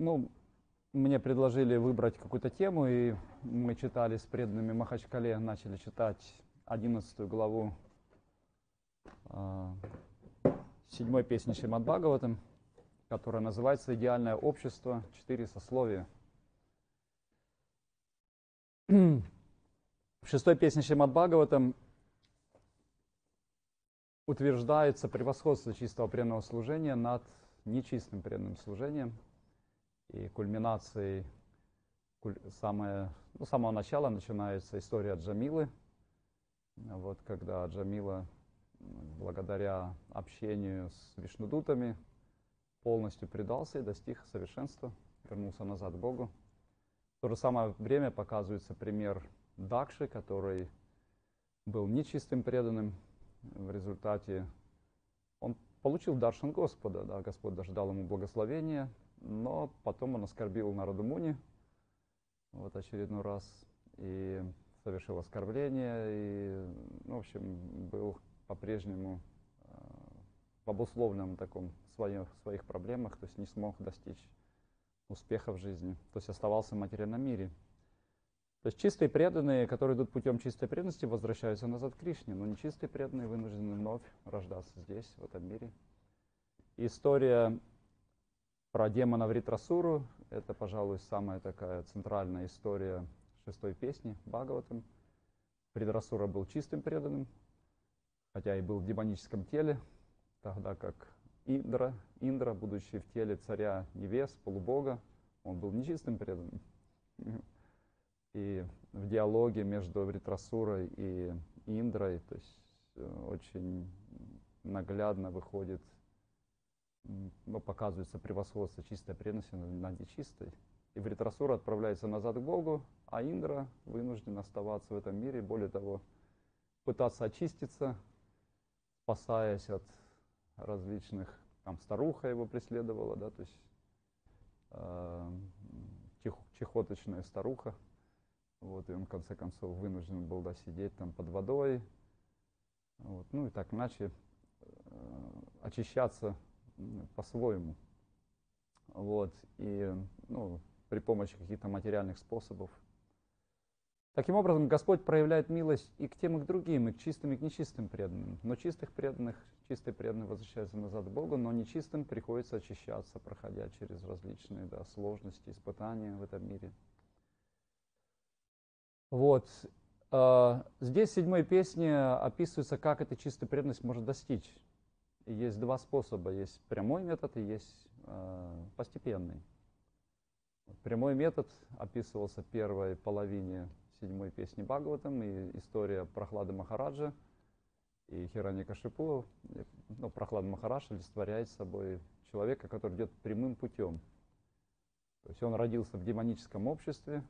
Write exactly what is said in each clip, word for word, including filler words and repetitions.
Ну, мне предложили выбрать какую-то тему, и мы читали с преданными Махачкале, начали читать одиннадцатую главу седьмой песни Шимадбхагаватам, которая называется «Идеальное общество. Четыре сословия». В шестой песне Шримад-Бхагаватам утверждается превосходство чистого преданного служения над нечистым преданным служением. И кульминацией куль, самое, ну, с самого начала начинается история Джамилы. Вот когда Джамила благодаря общению с вишнудутами полностью предался и достиг совершенства, вернулся назад к Богу. В то же самое время показывается пример Дакши, который был нечистым преданным. В результате он получил даршан Господа, да, Господь даже дал ему благословение, но потом он оскорбил Нараду Муни вот очередной раз и совершил оскорбление, и, ну, в общем, был по-прежнему э, в обусловленном таком своем, своих проблемах, то есть не смог достичь успеха в жизни, то есть оставался в материальном мире. То есть чистые преданные, которые идут путем чистой преданности, возвращаются назад к Кришне, но нечистые преданные вынуждены вновь рождаться здесь, в этом мире. История про демона Вритрасуру — это, пожалуй, самая такая центральная история шестой песни Бхагаватам. Вритрасура был чистым преданным, хотя и был в демоническом теле, тогда как Индра, Индра, будучи в теле царя невест, полубога, он был нечистым преданным. И в диалоге между Вритрасурой и Индрой, то есть очень наглядно выходит, ну, показывается превосходство чистой преданности над нечистой. И Вритрасура отправляется назад к Богу, а Индра вынужден оставаться в этом мире, более того, пытаться очиститься, спасаясь от различных, там старуха его преследовала, да, то есть э, чих, чехоточная старуха, вот, и он в конце концов вынужден был, да, сидеть там под водой, вот, ну и так иначе э, очищаться по-своему, вот, и, ну, при помощи каких-то материальных способов. Таким образом, Господь проявляет милость и к тем, и к другим, и к чистым, и к нечистым преданным. Но чистых преданных, чистые преданные возвращаются назад к Богу, но нечистым приходится очищаться, проходя через различные, да, сложности, испытания в этом мире. Вот. Здесь в седьмой песне описывается, как эта чистая преданность может достичь. И есть два способа. Есть прямой метод и есть постепенный. Прямой метод описывался в первой половине седьмой песни Бхагаватам, и история Прахлады Махараджа и Хираньякашипу. Ну, Прахлада Махарадж олицетворяет собой человека, который идет прямым путем. То есть он родился в демоническом обществе,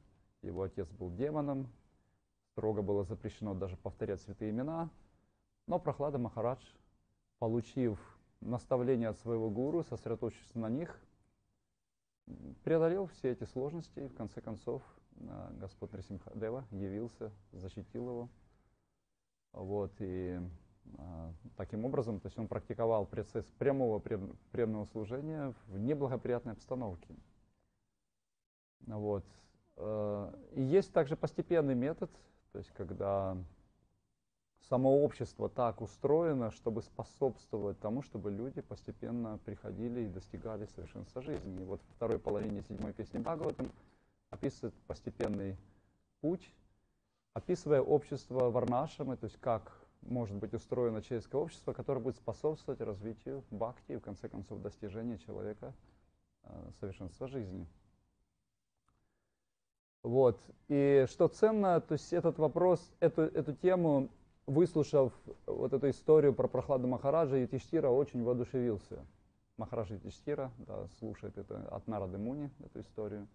его отец был демоном, строго было запрещено даже повторять святые имена, но Прахлада Махарадж, получив наставление от своего гуру, сосредоточившись на них, преодолел все эти сложности, и в конце концов Господь Нарисимхадева явился, защитил его. Вот, и а, таким образом, то есть он практиковал процесс прямого преданного служения в неблагоприятной обстановке. Вот. И есть также постепенный метод, то есть когда само общество так устроено, чтобы способствовать тому, чтобы люди постепенно приходили и достигали совершенства жизни. И вот в второй половине седьмой песни Бхагаватам описывает постепенный путь, описывая общество варнашрамы, то есть как может быть устроено человеческое общество, которое будет способствовать развитию бхакти и, в конце концов, достижению человека совершенства жизни. Вот. И что ценно, то есть этот вопрос, эту, эту тему, выслушав вот эту историю про Прахладу Махараджа, Юдхиштира очень воодушевился. Махараджа Юдхиштира, да, слушает это от Нарады Муни, эту историю.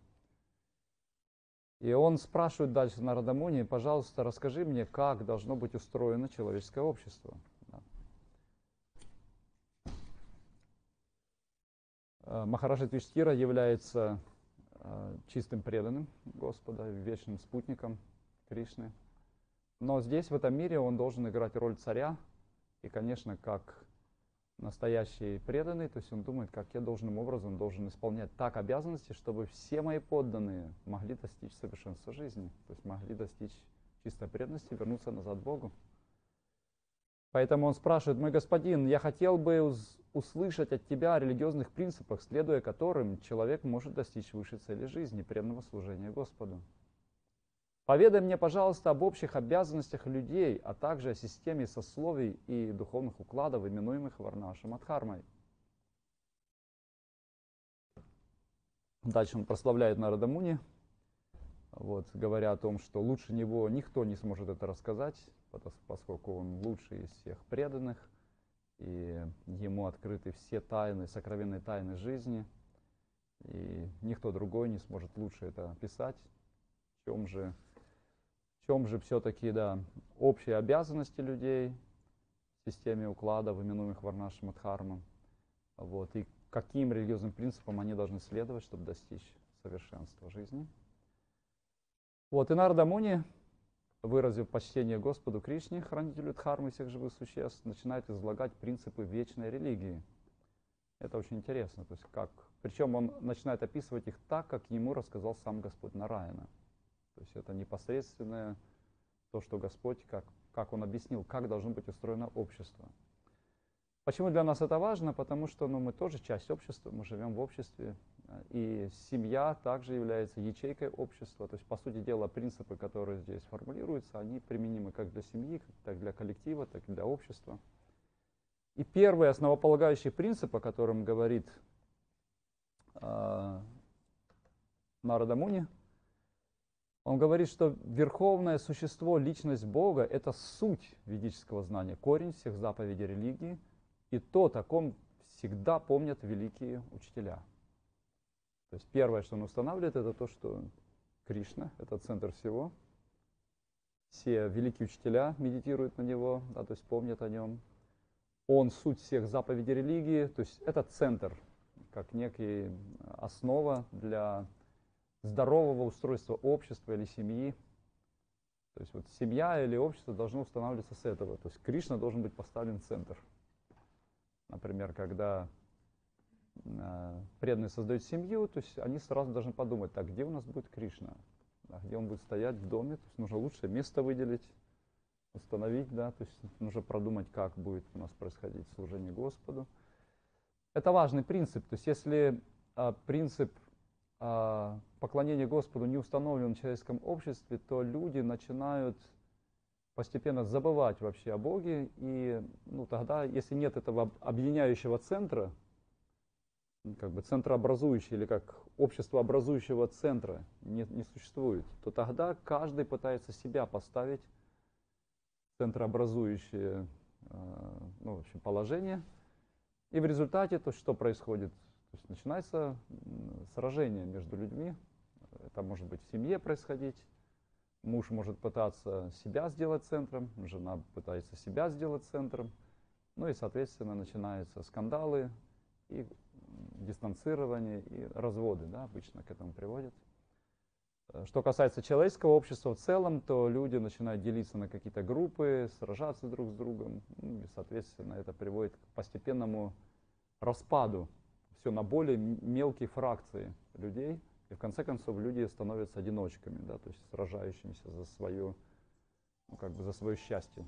И он спрашивает дальше Нарада Муни: пожалуйста, расскажи мне, как должно быть устроено человеческое общество. Да. Махараджа Юдхиштира является чистым преданным Господа, вечным спутником Кришны. Но здесь, в этом мире, он должен играть роль царя. И, конечно, как настоящий преданный, то есть он думает, как я должным образом должен исполнять так обязанности, чтобы все мои подданные могли достичь совершенства жизни, то есть могли достичь чистой преданности, вернуться назад к Богу. Поэтому он спрашивает: мой господин, я хотел бы услышать от тебя о религиозных принципах, следуя которым человек может достичь высшей цели жизни, преданного служения Господу. Поведай мне, пожалуйста, об общих обязанностях людей, а также о системе сословий и духовных укладов, именуемых Варнашрама-дхармой. Дальше он прославляет Нарада Муни, вот, говоря о том, что лучше него никто не сможет это рассказать, поскольку он лучший из всех преданных, и ему открыты все тайны, сокровенные тайны жизни, и никто другой не сможет лучше это описать. В чем же... В чем же все-таки, да, общие обязанности людей в системе уклада, именуемых Варнашрама-дхарма, вот, и каким религиозным принципам они должны следовать, чтобы достичь совершенства жизни. Вот, и Нарада Муни, выразив почтение Господу Кришне, хранителю дхармы всех живых существ, начинает излагать принципы вечной религии. Это очень интересно, то есть как... Причем он начинает описывать их так, как ему рассказал сам Господь Нараяна. То есть это непосредственное то, что Господь, как, как Он объяснил, как должно быть устроено общество. Почему для нас это важно? Потому что, ну, мы тоже часть общества, мы живем в обществе. И семья также является ячейкой общества. То есть, по сути дела, принципы, которые здесь формулируются, они применимы как для семьи, так и для коллектива, так и для общества. И первый основополагающий принцип, о котором говорит э, Нарада Муни, он говорит, что верховное существо, личность Бога, это суть ведического знания, корень всех заповедей религии, и то, о ком всегда помнят великие учителя. То есть первое, что он устанавливает, это то, что Кришна — это центр всего. Все великие учителя медитируют на него, да, то есть помнят о нем. Он — суть всех заповедей религии, то есть это центр, как некая основа для здорового устройства общества или семьи. То есть вот семья или общество должно устанавливаться с этого. То есть Кришна должен быть поставлен в центр. Например, когда э, преданные создают семью, то есть они сразу должны подумать, так, где у нас будет Кришна? А где он будет стоять в доме? То есть нужно лучшее место выделить, установить, да, то есть нужно продумать, как будет у нас происходить служение Господу. Это важный принцип. То есть если э, принцип поклонение Господу не установлено в человеческом обществе, то люди начинают постепенно забывать вообще о Боге, и, ну, тогда, если нет этого объединяющего центра, как бы центрообразующего или как обществообразующего центра не, не существует, то тогда каждый пытается себя поставить в центрообразующее, ну, в общем, положение, и в результате то, что происходит? То есть начинается сражение между людьми, это может быть в семье происходить, муж может пытаться себя сделать центром, жена пытается себя сделать центром, ну и, соответственно, начинаются скандалы, и дистанцирование, и разводы, да, обычно к этому приводят. Что касается человеческого общества в целом, то люди начинают делиться на какие-то группы, сражаться друг с другом, и, соответственно, это приводит к постепенному распаду все на более мелкие фракции людей, и в конце концов люди становятся одиночками, да, то есть сражающимися за свое, ну, как бы за свое счастье.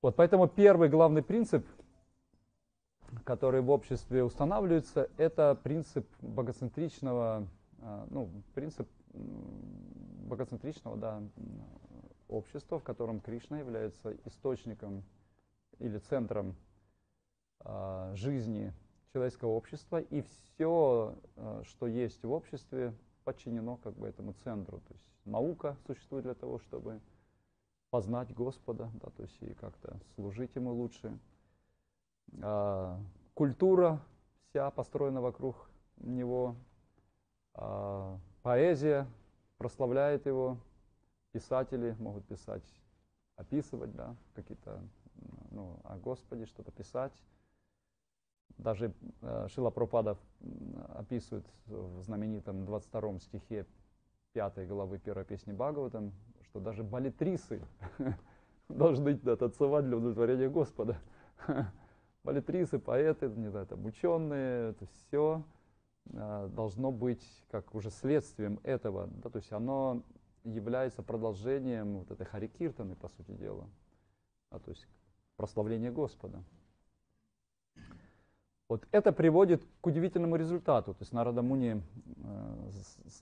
Вот, поэтому первый главный принцип, который в обществе устанавливается, это принцип богоцентричного, ну, принцип богоцентричного, да, общества, в котором Кришна является источником или центром а, жизни человеческого общества, и все, что есть в обществе, подчинено как бы этому центру. То есть наука существует для того, чтобы познать Господа, да, то есть и как-то служить Ему лучше. А, культура вся построена вокруг Него. А, поэзия прославляет Его. Писатели могут писать, описывать, да, какие-то, ну, о Господе, что-то писать. Даже Шрила Прабхупада описывает в знаменитом двадцать втором стихе пятой главы первой песни Бхагаватам, что даже балетрисы должны, да, танцевать для удовлетворения Господа. балетрисы, поэты, не знаю, обученные, это все должно быть как уже следствием этого, да, то есть оно является продолжением вот этой харикиртаны, по сути дела, а, то есть прославление Господа. Вот это приводит к удивительному результату. То есть Нарада Муни э,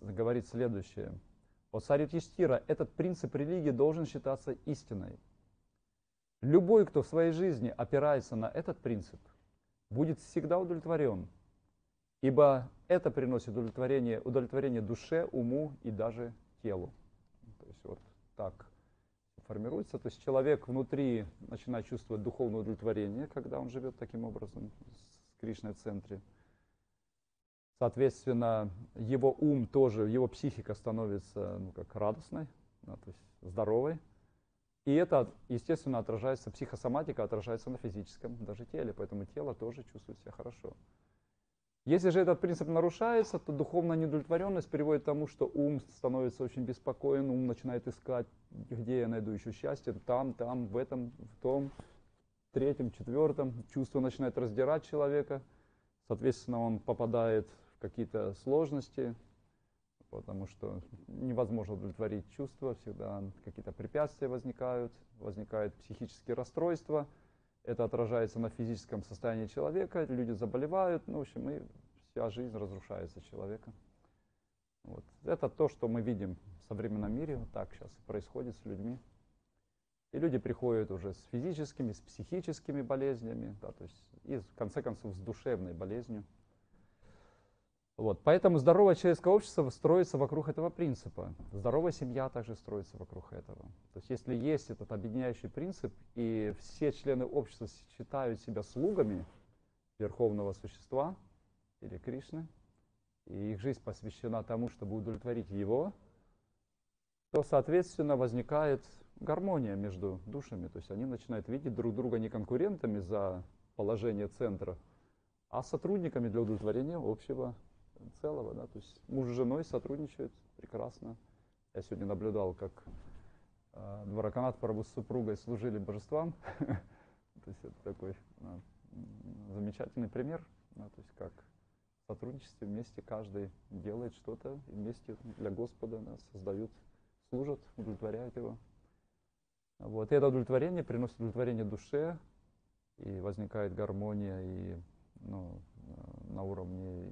говорит следующее. Вот Сарит Юдхиштхира, этот принцип религии должен считаться истиной. Любой, кто в своей жизни опирается на этот принцип, будет всегда удовлетворен, ибо это приносит удовлетворение, удовлетворение душе, уму и даже телу. То есть вот так формируется. То есть человек внутри начинает чувствовать духовное удовлетворение, когда он живет таким образом, в Кришной центре. Соответственно, его ум тоже, его психика становится, ну, как радостной, да, то есть здоровой. И это, естественно, отражается, психосоматика отражается на физическом даже теле, поэтому тело тоже чувствует себя хорошо. Если же этот принцип нарушается, то духовная неудовлетворенность приводит к тому, что ум становится очень беспокоен, ум начинает искать, где я найду еще счастье, там, там, в этом, в том, в третьем, четвертом. Чувство начинает раздирать человека, соответственно, он попадает в какие-то сложности, потому что невозможно удовлетворить чувства, всегда какие-то препятствия возникают, возникают психические расстройства. Это отражается на физическом состоянии человека, люди заболевают, ну, в общем, и вся жизнь разрушается человека. Вот. Это то, что мы видим в современном мире, вот так сейчас происходит с людьми. И люди приходят уже с физическими, с психическими болезнями, да, то есть, и в конце концов с душевной болезнью. Вот. Поэтому здоровое человеческое общество строится вокруг этого принципа. Здоровая семья также строится вокруг этого. То есть если есть этот объединяющий принцип, и все члены общества считают себя слугами Верховного Существа или Кришны, и их жизнь посвящена тому, чтобы удовлетворить его, то, соответственно, возникает гармония между душами. То есть они начинают видеть друг друга не конкурентами за положение центра, а сотрудниками для удовлетворения общего целого, да, то есть муж с женой сотрудничают прекрасно. Я сегодня наблюдал, как э, Двараканат Прабху с супругой служили божествам. То есть это такой э, замечательный пример, да, то есть как в сотрудничестве вместе каждый делает что-то, вместе для Господа, да, создают, служат, удовлетворяют его. Вот. И это удовлетворение приносит удовлетворение душе, и возникает гармония и, ну, на уровне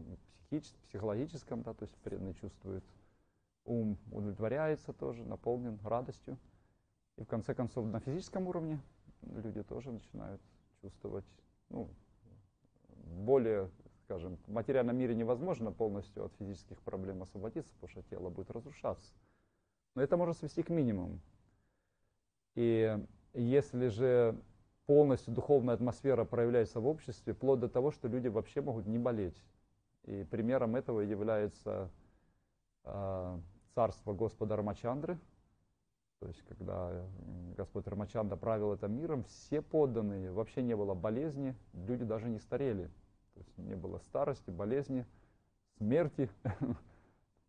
психологическом, да, то есть преданный чувствует, ум удовлетворяется тоже, наполнен радостью. И в конце концов на физическом уровне люди тоже начинают чувствовать, ну, более, скажем, в материальном мире невозможно полностью от физических проблем освободиться, потому что тело будет разрушаться. Но это можно свести к минимуму. И если же полностью духовная атмосфера проявляется в обществе, вплоть до того, что люди вообще могут не болеть. И примером этого является э, царство Господа Рамачандры. То есть, когда Господь Рамачандра правил этим миром, все подданные, вообще не было болезни, люди даже не старели. То есть не было старости, болезни, смерти.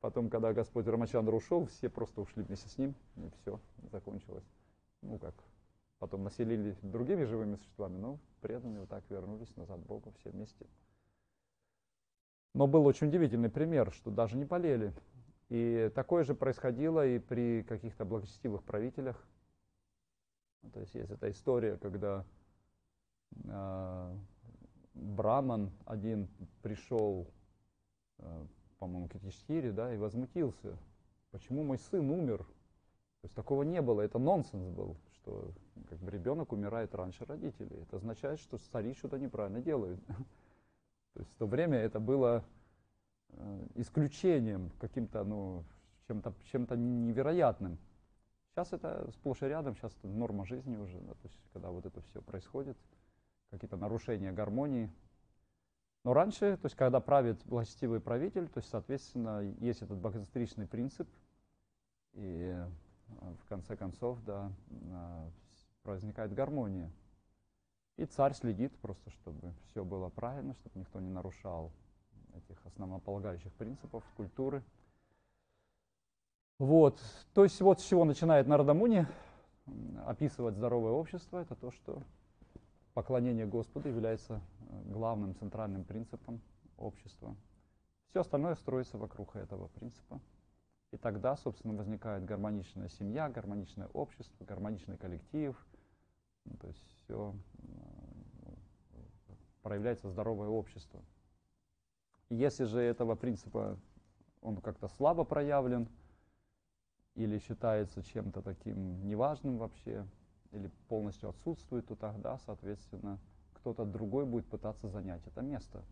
Потом, когда Господь Рамачандра ушел, все просто ушли вместе с ним, и все, закончилось. Ну как, потом населили другими живыми существами, но преданные вот так вернулись назад к Богу все вместе. Но был очень удивительный пример, что даже не болели. И такое же происходило и при каких-то благочестивых правителях. То есть есть эта история, когда э, Браман один пришел, э, по-моему, к Юдхиштхире, да, и возмутился. Почему мой сын умер? То есть такого не было, это нонсенс был, что как бы ребенок умирает раньше родителей. Это означает, что цари что-то неправильно делают. То есть в то время это было э, исключением, каким-то, ну, чем-то, чем-то невероятным. Сейчас это сплошь и рядом, сейчас это норма жизни уже, да, то есть когда вот это все происходит, какие-то нарушения гармонии. Но раньше, то есть когда правит благочестивый правитель, то есть, соответственно, есть этот богоцентричный принцип, и э, в конце концов, да, э, возникает гармония. И царь следит просто, чтобы все было правильно, чтобы никто не нарушал этих основополагающих принципов культуры. Вот. То есть вот с чего начинает Нарада Муни описывать здоровое общество, это то, что поклонение Господу является главным центральным принципом общества. Все остальное строится вокруг этого принципа. И тогда, собственно, возникает гармоничная семья, гармоничное общество, гармоничный коллектив. То есть все проявляется здоровое общество. И если же этого принципа он как-то слабо проявлен, или считается чем-то таким неважным вообще, или полностью отсутствует, то тогда, соответственно, кто-то другой будет пытаться занять это место.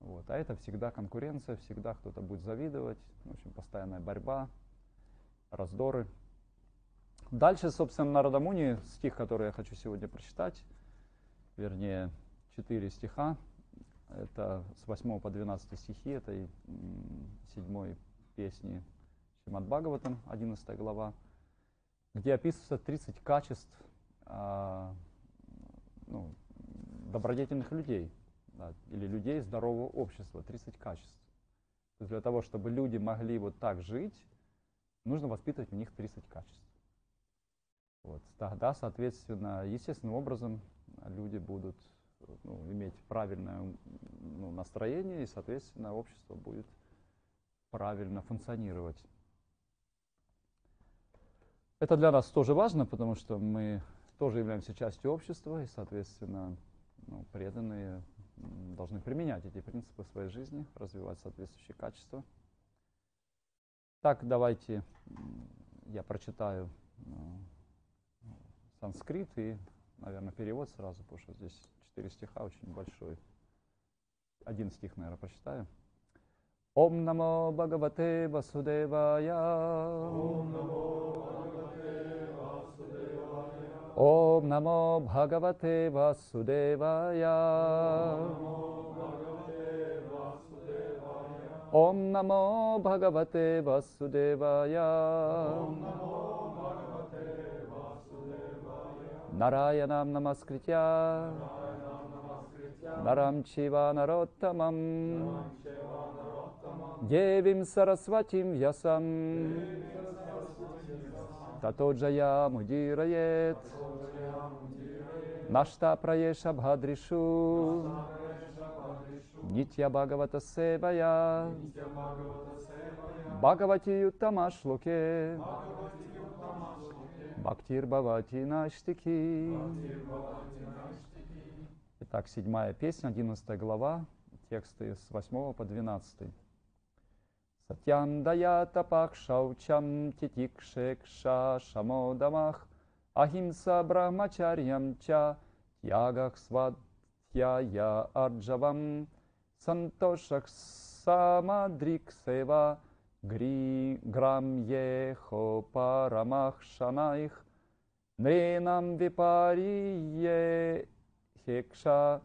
Вот. А это всегда конкуренция, всегда кто-то будет завидовать, в общем, постоянная борьба, раздоры. Дальше, собственно, Нарада Муни, стих, который я хочу сегодня прочитать, вернее, четыре стиха, это с восьмого по двенадцатый стихи этой седьмой песни Шимадбхагаватам, одиннадцатая глава, где описывается тридцать качеств а, ну, добродетельных людей, да, или людей здорового общества, тридцать качеств. То есть для того, чтобы люди могли вот так жить, нужно воспитывать в них тридцать качеств. Вот. Тогда, соответственно, естественным образом люди будут ну, иметь правильное ну, настроение, и, соответственно, общество будет правильно функционировать. Это для нас тоже важно, потому что мы тоже являемся частью общества, и, соответственно, ну, преданные должны применять эти принципы в своей жизни, развивать соответствующие качества. Так, давайте я прочитаю санскрит и, наверное, перевод сразу, потому что здесь четыре стиха очень большой. Один стих, наверное, прочитаю. Ом намо Бхагавате Васудевая. Ом намо Бхагавате Васудевая. Ом намо Бхагавате Васудевая. Нараянам намаскритя. Нарам чива нароттамам. Девим сарасватим ясам. Тато джая мудирает. Нашта праеша бхадришу. Нитья Бхагавата севая. Бхагавати юттамашлоке. Бхактир Бхавати наштики. Итак, седьмая песня, одиннадцатая глава, тексты с восьмого по двенадцатый. Сатьям даята пакшаучам титикшекша шамодамах ахимса брахмачарьям ча ягах сватьяя арджавам сантошах самадриксева гри грам ехо парамах шанайх нренам випарие хекша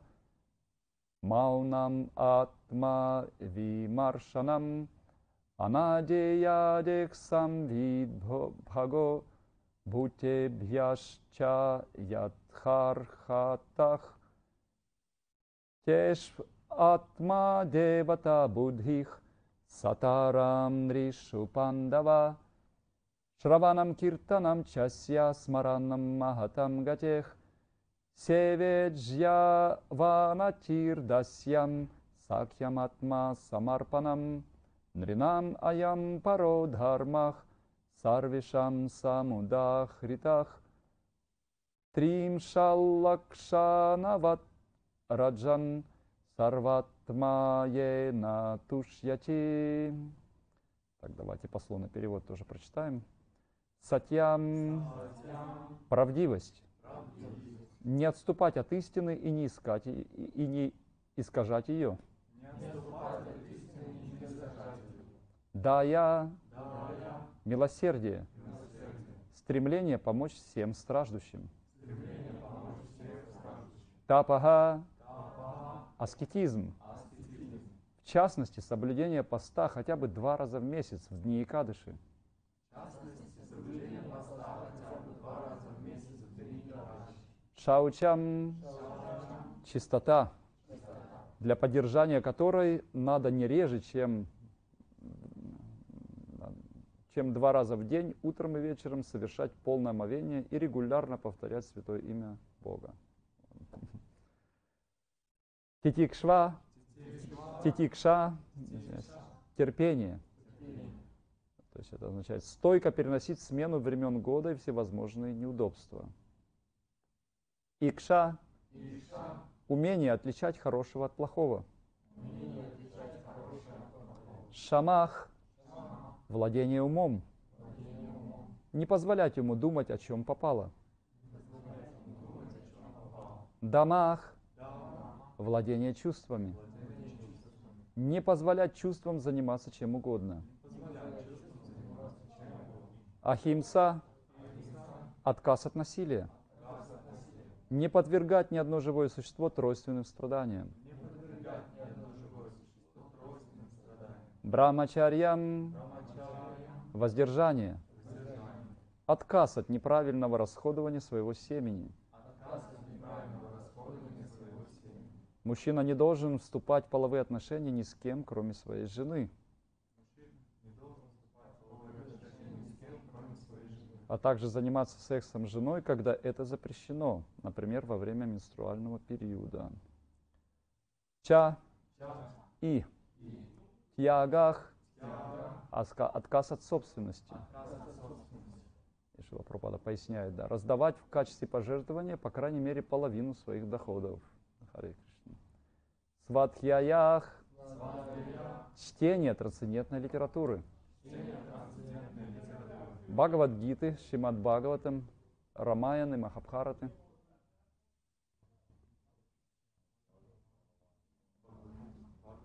маунам атма вимаршанам Анадеядексам видбхаго бутебьяшча ядхархатах тешв атма девата будхих сатарам ришу пандава шраванам киртанам часья смаранам махатам гатех севеджья ванатир дасьям сакьям атма самарпанам Нринам аям паро дхармах, сарвишам самудахритах, трим шаллакшанават раджан, сарватмае натушьяти. Так, давайте пословный перевод тоже прочитаем. Сатьям, правдивость. Правдивость. Не отступать от истины и не искать, и, и не искажать ее. Дая, Дая. Милосердие. Милосердие, стремление помочь всем страждущим. Помочь всем страждущим. Тапага, Тапага. Аскетизм. Аскетизм, в частности, соблюдение поста хотя бы два раза в месяц в дни Экадыши. Шаучам, Шаучам. Чистота, чистота, для поддержания которой надо не реже, чем чем два раза в день, утром и вечером совершать полное омовение и регулярно повторять святое имя Бога. Титикшва, титикша, терпение. То есть это означает стойко переносить смену времен года и всевозможные неудобства. Икша, умение отличать хорошего от плохого. Шамах, владение умом. Не позволять ему думать, о чем попало. Дамах, владение чувствами. Не позволять чувствам заниматься чем угодно. Ахимса, отказ от насилия. Не подвергать ни одно живое существо тройственным страданиям. Брахмачарьям, воздержание. Отказ от неправильного расходования своего семени. Мужчина не должен вступать в половые отношения ни с кем, кроме своей жены, а также заниматься сексом с женой, когда это запрещено, например, во время менструального периода. Ча и тьягах, отказ от собственности. Шрила Прабхупада поясняет, да, раздавать в качестве пожертвования, по крайней мере, половину своих доходов. Харе Кришна. Сватхьяях, чтение трансцендентной литературы. Бхагавад-гиты, Шимадбхагаватам, Рамаяны, Махабхараты.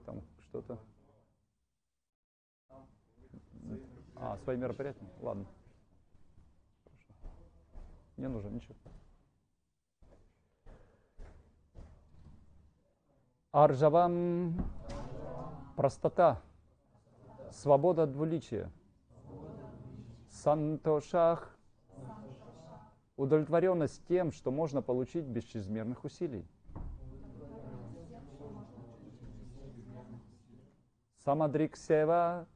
Там что-то. А, свои мероприятия? Ладно. Не нужно ничего. Арджавам, простота, свобода от двуличия. Сантошах, удовлетворенность тем, что можно получить без чрезмерных усилий. Самадриксева,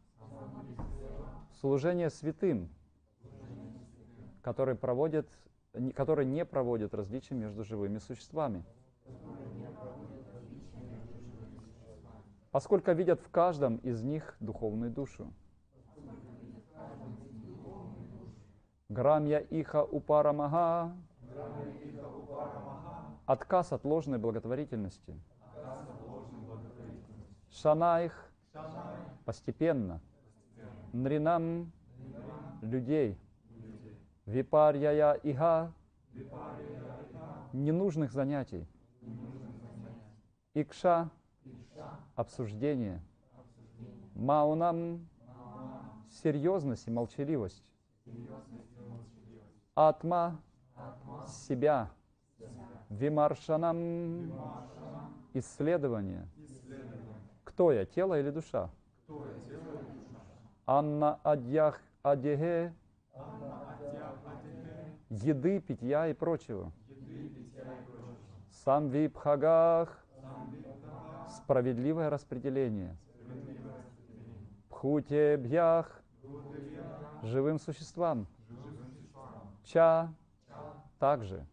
служение святым, которые проводят, которые не проводят различия между живыми существами, поскольку видят в каждом из них духовную душу. Грамья иха упарамага, отказ от ложной благотворительности. Шанайх, постепенно. Нринам, людей. Випарьяя иха, ненужных занятий. Икша, обсуждение. Маунам, серьезность и молчаливость. Атма, Атма, себя, себя. Вимаршанам, Вимаршанам, исследование. исследование, кто я, тело или душа? Кто я, тело или душа? Анна адьях адеге, еды, питья и прочего. прочего. Самвипхагах, Самвипхагах, справедливое распределение. Пхутебьях, живым существам. Ча, также.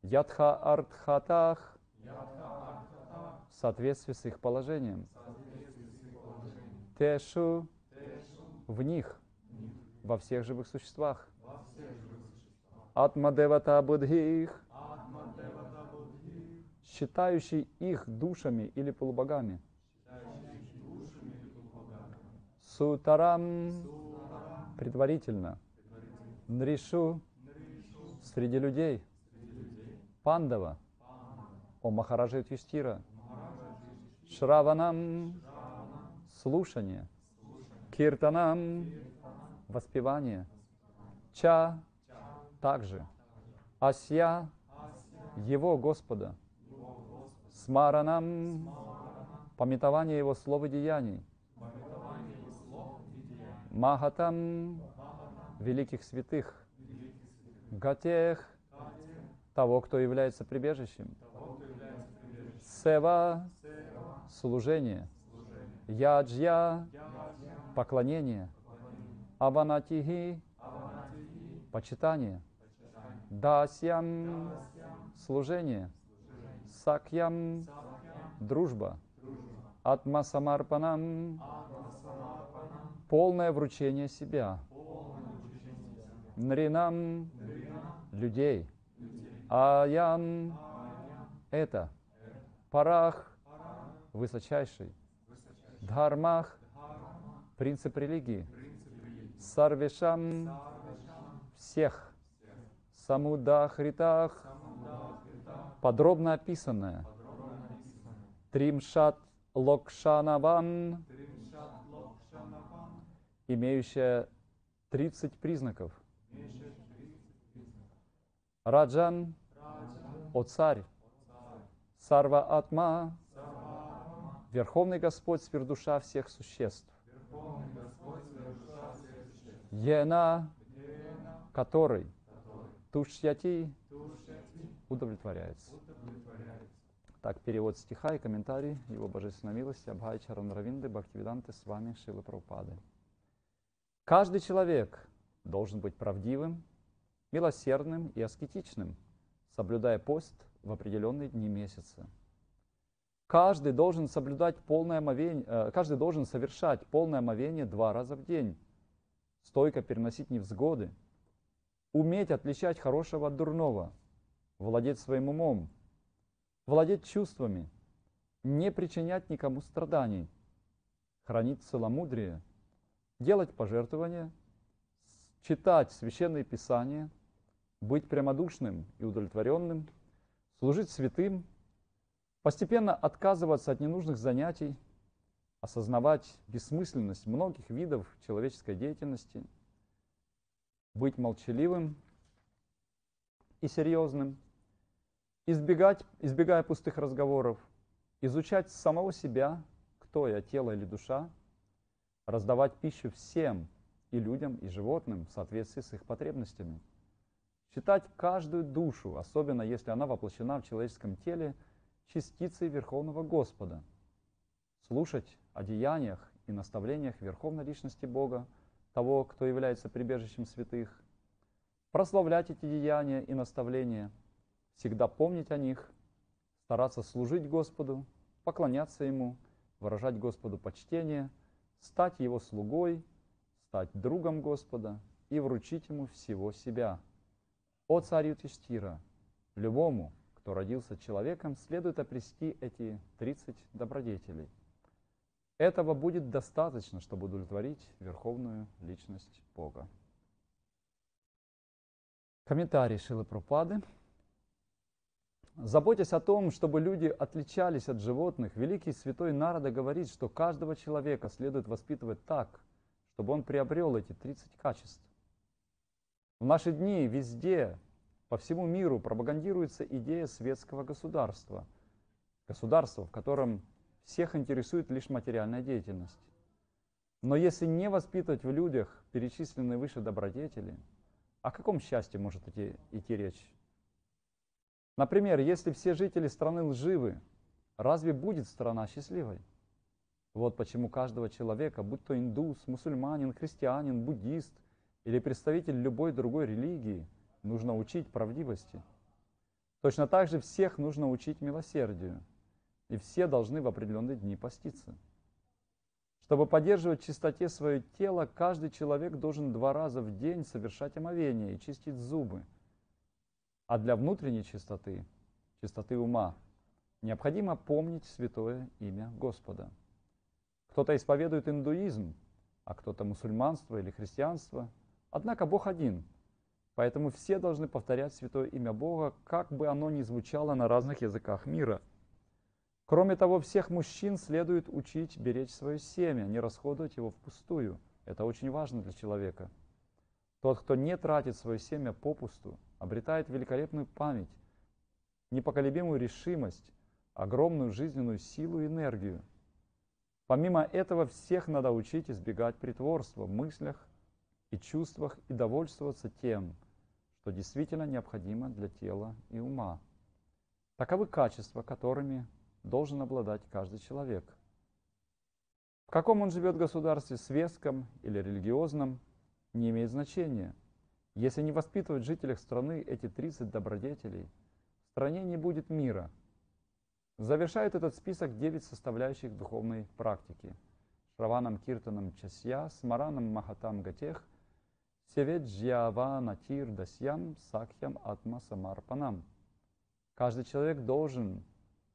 Ядха артхатах, в соответствии с их положением. Тешу, в них, во всех живых существах. Атмадевата будхих, считающий их душами или полубогами. Сутарам, предварительно. Нришу, среди людей. Пандава, о Махараджа Юдхиштира. Шраванам, слушание. Киртанам, воспевание. Ча, также. Асья, его Господа. Смаранам, памятование его слов и деяний. Махатам, великих святых. Гатех, того, кто является прибежищем. Сева, служение. Яджья, поклонение. Аванатихи, почитание. Дасьям, служение. Сакьям, Дружба. Атмасамарпанам. Полное вручение себя. Нринам. Людей. Аям. Это. Парах. Высочайший. Дхармах. Принцип религии. Сарвешам. Всех. Самудахритах. Подробно описанное. Тримшат локшанаван. Имеющая тридцать признаков. Раджан. О царь. Сарва атма. Верховный Господь, сверхдуша всех существ. Ена, который, тушьяти, удовлетворяется. Так, перевод стиха и комментарий его божественной милости Абхай Чаран Равинды Бхактивиданты с вами Шрила Прабхупады. Каждый человек должен быть правдивым, милосердным и аскетичным, соблюдая пост в определенные дни месяца. Каждый должен соблюдать полное омовение, каждый должен совершать полное омовение два раза в день, стойко переносить невзгоды, уметь отличать хорошего от дурного, владеть своим умом, владеть чувствами, не причинять никому страданий, хранить целомудрие, делать пожертвования, читать священные писания, быть прямодушным и удовлетворенным, служить святым, постепенно отказываться от ненужных занятий, осознавать бессмысленность многих видов человеческой деятельности, быть молчаливым и серьезным, избегать, избегая пустых разговоров, изучать самого себя, кто я, тело или душа, раздавать пищу всем и людям, и животным в соответствии с их потребностями, считать каждую душу, особенно если она воплощена в человеческом теле, частицей Верховного Господа, слушать о деяниях и наставлениях Верховной Личности Бога, того, кто является прибежищем святых, прославлять эти деяния и наставления, всегда помнить о них, стараться служить Господу, поклоняться Ему, выражать Господу почтение, стать Его слугой, стать другом Господа и вручить Ему всего себя. О царь Юдхиштхира, любому, кто родился человеком, следует обрести эти тридцать добродетелей. Этого будет достаточно, чтобы удовлетворить Верховную Личность Бога. Комментарий Шрилы Прабхупады. Заботясь о том, чтобы люди отличались от животных, великий святой Нарада говорит, что каждого человека следует воспитывать так, чтобы он приобрел эти тридцать качеств. В наши дни везде, по всему миру пропагандируется идея светского государства. Государство, в котором всех интересует лишь материальная деятельность. Но если не воспитывать в людях перечисленные выше добродетели, о каком счастье может идти, идти речь? Например, если все жители страны лживы, разве будет страна счастливой? Вот почему каждого человека, будь то индус, мусульманин, христианин, буддист или представитель любой другой религии, нужно учить правдивости. Точно так же всех нужно учить милосердию. И все должны в определенные дни поститься. Чтобы поддерживать в чистоте свое тело, каждый человек должен два раза в день совершать омовение и чистить зубы. А для внутренней чистоты, чистоты ума, необходимо помнить святое имя Господа. Кто-то исповедует индуизм, а кто-то мусульманство или христианство. Однако Бог один. Поэтому все должны повторять святое имя Бога, как бы оно ни звучало на разных языках мира. Кроме того, всех мужчин следует учить беречь свое семя, не расходовать его впустую. Это очень важно для человека. Тот, кто не тратит свое семя попусту, обретает великолепную память, непоколебимую решимость, огромную жизненную силу и энергию. Помимо этого, всех надо учить избегать притворства в мыслях и чувствах и довольствоваться тем, что действительно необходимо для тела и ума. Таковы качества, которыми должен обладать каждый человек. В каком он живет государстве, светском или религиозном, не имеет значения. Если не воспитывать жителей страны эти тридцать добродетелей, в стране не будет мира. Завершает этот список девять составляющих духовной практики. Шраванам Киртанам Часья, Смаранам Махатам Гатех, Севеджьява Натир Дасьям, Сакхям Атма Самарпанам. Каждый человек должен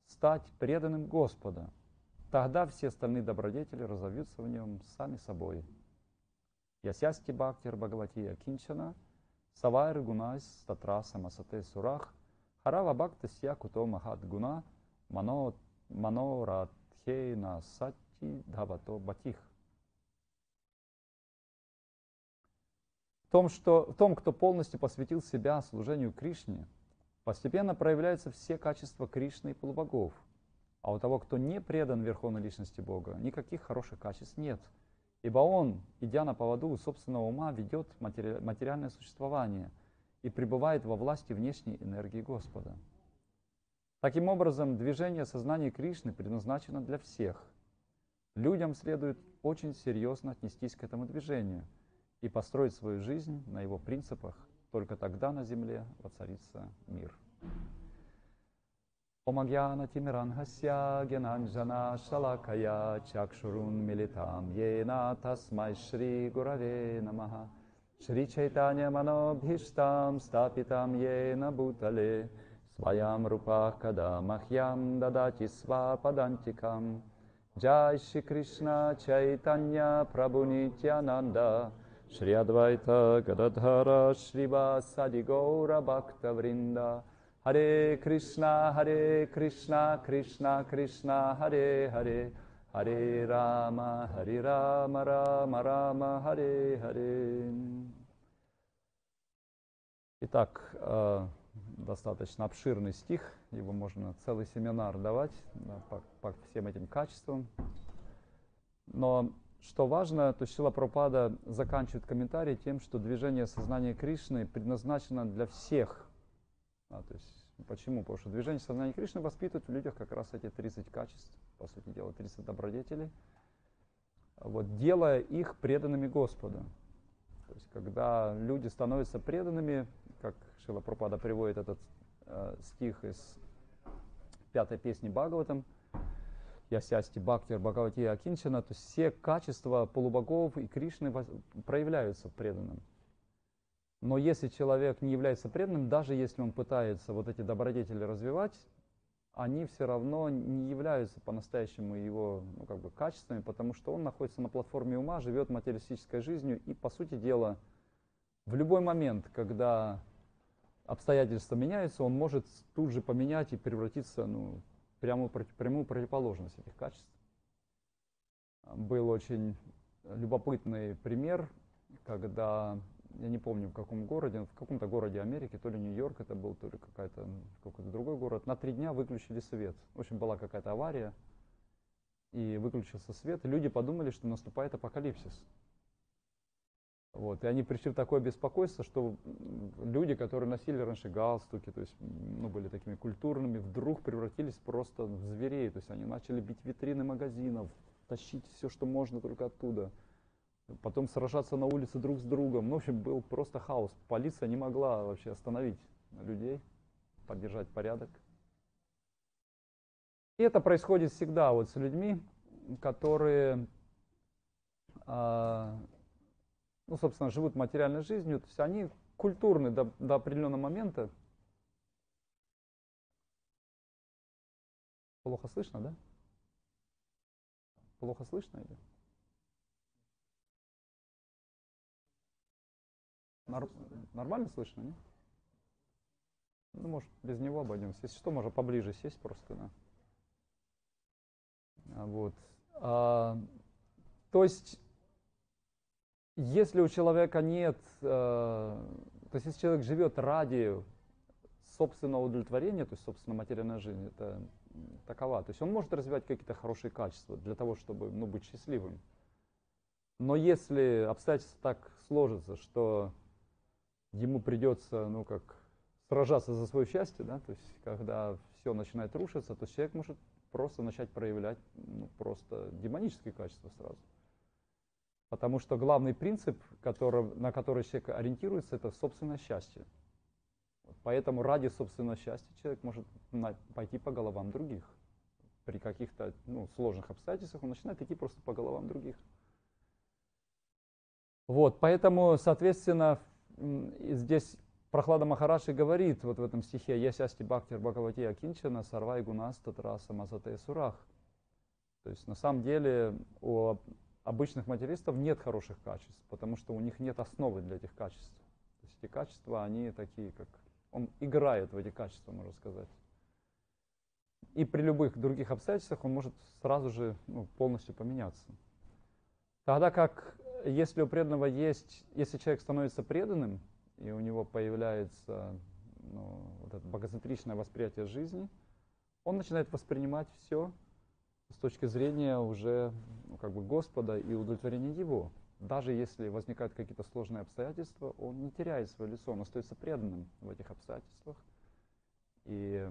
стать преданным Господа. Тогда все остальные добродетели разовьются в нем сами собой. Ясясти Бхактир Бхагаватия Кинчана, Савайр Гунайс Статраса Масате Сурах, Харава Бхакта Сьякуто Махат Гуна, Мано Радхейна Сати Давато Батих. В том, что, в том, кто полностью посвятил себя служению Кришне, постепенно проявляются все качества Кришны и полубогов. А у того, кто не предан Верховной Личности Бога, никаких хороших качеств нет, ибо он, идя на поводу собственного ума, ведет матери... материальное существование и пребывает во власти внешней энергии Господа. Таким образом, движение сознания Кришны предназначено для всех. Людям следует очень серьезно отнестись к этому движению и построить свою жизнь на его принципах. Только тогда на земле воцарится мир. Омагьяна тимирангася генанджана шалакая чакшурун милитам ена тасмай шри гураве намаха шри чайтанья манобхиштам стапитам ена бутале сваям рупах кадамахьям дадати свападантикам джай шри Кришна чайтанья прабху нитьянанда шри адвайта гададхара шривасади гора бхакта вринда. Харе Кришна, Харе Кришна, Кришна, Кришна, Харе Харе, Харе Рама, Харе Рама, Рама, Рама, Харе Харе. Итак, достаточно обширный стих, его можно целый семинар давать по, по всем этим качествам. Но что важно, то Шрила Прабхупада заканчивает комментарий тем, что движение сознания Кришны предназначено для всех. А, то есть, почему? Потому что движение сознания Кришны воспитывает в людях как раз эти тридцать качеств, по сути дела, тридцать добродетелей, вот, делая их преданными Господу. То есть, когда люди становятся преданными, как Шрила Прабхупада приводит этот э, стих из пятой песни Бхагаватам, «Ясясти Бхактир Бхагавати Акинчана», то есть все качества полубогов и Кришны проявляются преданным. Но если человек не является преданным, даже если он пытается вот эти добродетели развивать, они все равно не являются по-настоящему его ну, как бы качествами, потому что он находится на платформе ума, живет материалистической жизнью и, по сути дела, в любой момент, когда обстоятельства меняются, он может тут же поменять и превратиться ну, в прямую, прямую противоположность этих качеств. Был очень любопытный пример, когда... Я не помню, в каком городе, в каком-то городе Америки, то ли Нью-Йорк это был, то ли какая-то, какой-то другой город, на три дня выключили свет. В общем, была какая-то авария, и выключился свет, и люди подумали, что наступает апокалипсис. Вот. И они пришли в такое беспокойство, что люди, которые носили раньше галстуки, то есть, ну, были такими культурными, вдруг превратились просто в зверей. То есть они начали бить витрины магазинов, тащить все, что можно, только оттуда. Потом сражаться на улице друг с другом. Ну, в общем, был просто хаос. Полиция не могла вообще остановить людей, поддержать порядок. И это происходит всегда вот с людьми, которые, а, ну, собственно, живут материальной жизнью. То есть они культурны до, до определенного момента. Плохо слышно, да? Плохо слышно или? Нормально слышно, нет? Ну, может, без него обойдемся. Если что, можно поближе сесть просто. Да. Вот. А, то есть, если у человека нет... А, то есть, если человек живет ради собственного удовлетворения, то есть, собственно, материальная жизнь, это такова. То есть, он может развивать какие-то хорошие качества для того, чтобы ну, быть счастливым. Но если обстоятельства так сложатся, что... ему придется, ну, как, сражаться за свое счастье, да, то есть, когда все начинает рушиться, то человек может просто начать проявлять, ну, просто демонические качества сразу. Потому что главный принцип, который, на который человек ориентируется, это собственное счастье. Поэтому ради собственного счастья человек может пойти по головам других. при каких-то ну, сложных обстоятельствах он начинает идти просто по головам других. Вот, поэтому, соответственно, здесь Прахлада Махараджа говорит вот в этом стихе: «Ясясти бхактир бхагавати акинчана сарвай гунаста траса мазате сурах». То есть на самом деле у обычных материалистов нет хороших качеств, потому что у них нет основы для этих качеств. То есть эти качества, они такие, как... Он играет в эти качества, можно сказать. И при любых других обстоятельствах он может сразу же ну, полностью поменяться. Тогда как, если у преданного есть... Если человек становится преданным, и у него появляется ну, вот это богоцентричное восприятие жизни, он начинает воспринимать все с точки зрения уже ну, как бы Господа и удовлетворения Его. Даже если возникают какие-то сложные обстоятельства, он не теряет свое лицо, он остается преданным в этих обстоятельствах. И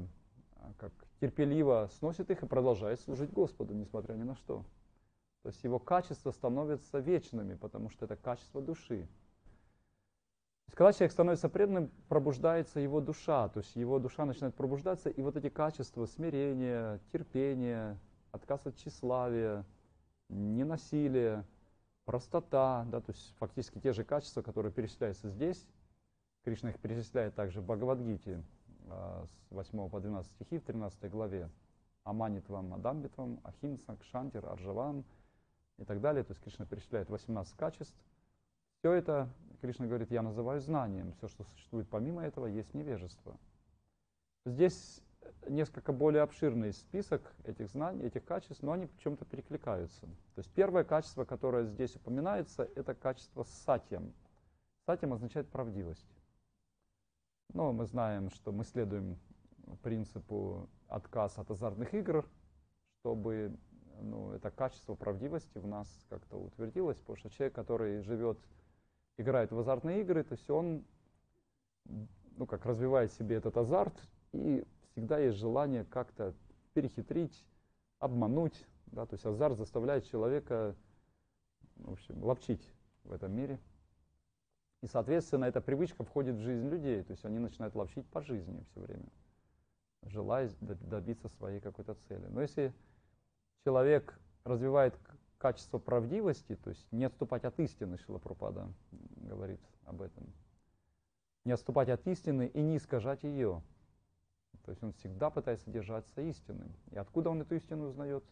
как терпеливо сносит их и продолжает служить Господу, несмотря ни на что. То есть его качества становятся вечными, потому что это качество души. Когда человек становится преданным, пробуждается его душа, то есть его душа начинает пробуждаться, и вот эти качества смирения, терпения, отказ от тщеславия, ненасилие, простота, да, то есть фактически те же качества, которые перечисляются здесь, Кришна их перечисляет также в Бхагавад-гите с восьмого по двенадцатый стихи в тринадцатой главе. Аманитвам, Адамбитвам, Ахимса, Кшантир, Аржавам и так далее. То есть Кришна перечисляет восемнадцать качеств. Все это, Кришна говорит, я называю знанием. Все, что существует помимо этого, есть невежество. Здесь несколько более обширный список этих знаний, этих качеств, но они почему-то перекликаются. То есть первое качество, которое здесь упоминается, это качество сатьям. Сатьям означает правдивость. Но мы знаем, что мы следуем принципу отказ от азартных игр, чтобы ну, это качество правдивости в нас как-то утвердилось, потому что человек, который живет, играет в азартные игры, то есть он ну, как развивает в себе этот азарт, и всегда есть желание как-то перехитрить, обмануть. Да, то есть азарт заставляет человека, в общем, ловчить в этом мире. И, соответственно, эта привычка входит в жизнь людей, то есть они начинают ловчить по жизни все время, желая добиться своей какой-то цели. Но если человек развивает качество правдивости, то есть не отступать от истины, Шрила Прабхупада говорит об этом, не отступать от истины и не искажать ее. То есть он всегда пытается держаться истины. И откуда он эту истину узнает?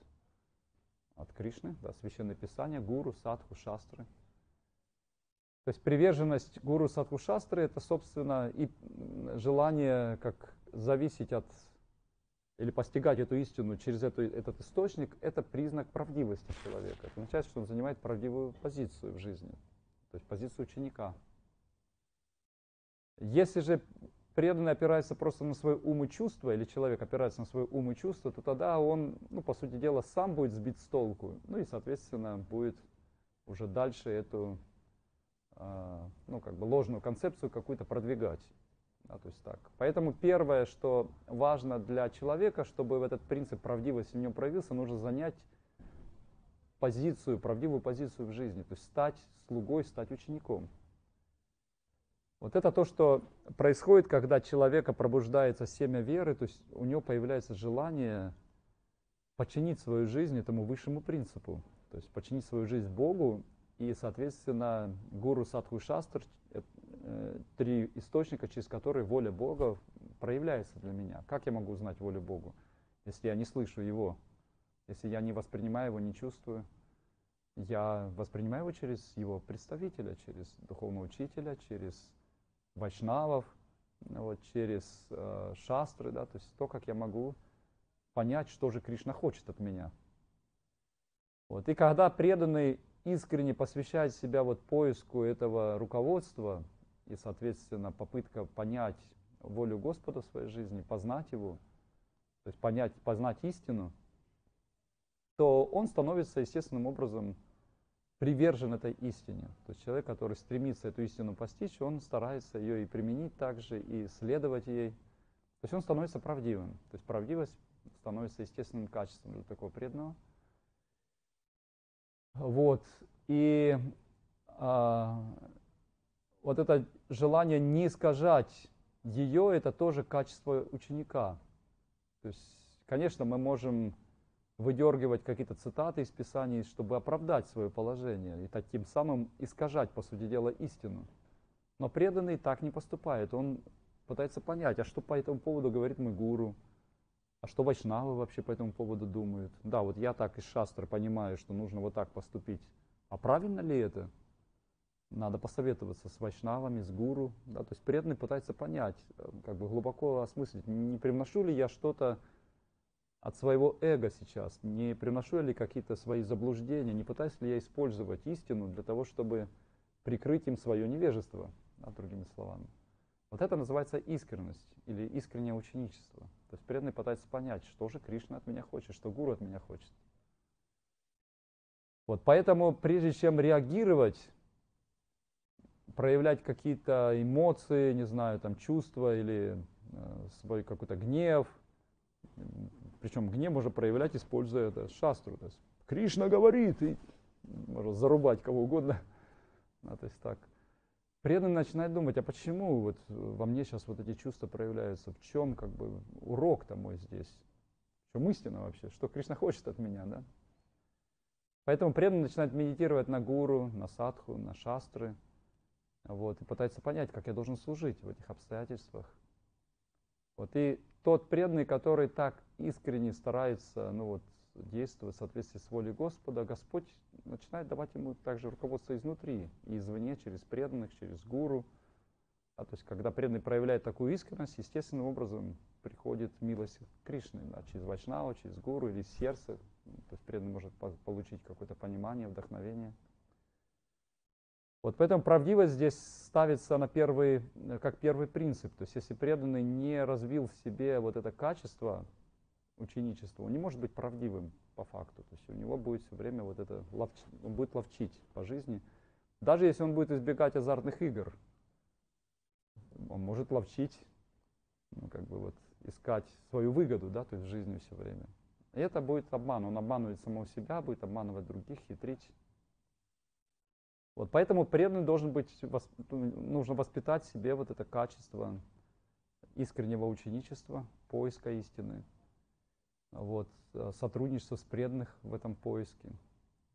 От Кришны, да, Священное Писание, Гуру, Садху, Шастры. То есть приверженность гуру садху-шастры — это, собственно, и желание как зависеть от или постигать эту истину через эту, этот источник — это признак правдивости человека. Это означает, что он занимает правдивую позицию в жизни, то есть позицию ученика. Если же преданный опирается просто на свой ум и чувства, или человек опирается на свой ум и чувства, то тогда он, ну, по сути дела, сам будет сбит с толку, ну и, соответственно, будет уже дальше эту... ну, как бы ложную концепцию какую-то продвигать. Да, то есть так. Поэтому первое, что важно для человека, чтобы этот принцип правдивости в нем проявился, нужно занять позицию, правдивую позицию в жизни, то есть стать слугой, стать учеником. Вот это то, что происходит, когда у человека пробуждается семя веры, то есть у него появляется желание подчинить свою жизнь этому высшему принципу, то есть подчинить свою жизнь Богу. И, соответственно, гуру, садху и шастр — три источника, через которые воля Бога проявляется для меня. Как я могу узнать волю Бога, если я не слышу Его, если я не воспринимаю Его, не чувствую? Я воспринимаю Его через Его представителя, через духовного учителя, через вайшнавов, вот, через э, шастры, да, то есть то, как я могу понять, что же Кришна хочет от меня. Вот. И когда преданный искренне посвящать себя вот поиску этого руководства и, соответственно, попытка понять волю Господа в своей жизни, познать Его, то есть понять, познать истину, то он становится естественным образом привержен этой истине. То есть человек, который стремится эту истину постичь, он старается ее и применить также, и следовать ей. То есть он становится правдивым. То есть правдивость становится естественным качеством для такого преданного. Вот, и а, вот это желание не искажать ее, это тоже качество ученика. То есть, конечно, мы можем выдергивать какие-то цитаты из Писаний, чтобы оправдать свое положение и таким самым искажать, по сути дела, истину. Но преданный так не поступает. Он пытается понять, а что по этому поводу говорит мой гуру, а что вайшнавы вообще по этому поводу думают. Да, вот я так из шастры понимаю, что нужно вот так поступить. А правильно ли это? Надо посоветоваться с вайшнавами, с гуру. Да, то есть преданный пытается понять, как бы глубоко осмыслить, не привношу ли я что-то от своего эго сейчас, не привношу ли какие-то свои заблуждения, не пытаюсь ли я использовать истину для того, чтобы прикрыть им свое невежество, да, другими словами. Вот это называется искренность или искреннее ученичество. То есть преданный пытается понять, что же Кришна от меня хочет, что гуру от меня хочет. Вот, поэтому прежде чем реагировать, проявлять какие-то эмоции, не знаю, там, чувства или э, свой какой-то гнев. Причем гнев можно проявлять, используя это, шастру. То есть, Кришна говорит, и можно зарубать кого угодно. А, то есть так. Преданный начинает думать, а почему вот во мне сейчас вот эти чувства проявляются? В чем как бы урок-то мой здесь? В чем истина вообще? Что Кришна хочет от меня, да? Поэтому преданный начинает медитировать на гуру, на садху, на шастры. Вот, и пытается понять, как я должен служить в этих обстоятельствах. Вот, и тот преданный, который так искренне старается, ну, вот, действовать в соответствии с волей Господа, Господь начинает давать ему также руководство изнутри, и извне, через преданных, через гуру. А, то есть, когда преданный проявляет такую искренность, естественным образом приходит милость Кришны, да, через вайшнаву, через гуру или сердце. То есть преданный может получить какое-то понимание, вдохновение. Вот поэтому правдивость здесь ставится на первый, как первый принцип. То есть если преданный не развил в себе вот это качество ученичества, он не может быть правдивым по факту. То есть у него будет все время вот это, он будет ловчить по жизни. Даже если он будет избегать азартных игр, он может ловчить, ну, как бы вот, искать свою выгоду, да, то есть в жизни все время. И это будет обман. Он обманывает самого себя, будет обманывать других, хитрить. Вот, поэтому преданный должен быть, нужно воспитать в себе вот это качество искреннего ученичества, поиска истины, вот, сотрудничество с преданных в этом поиске.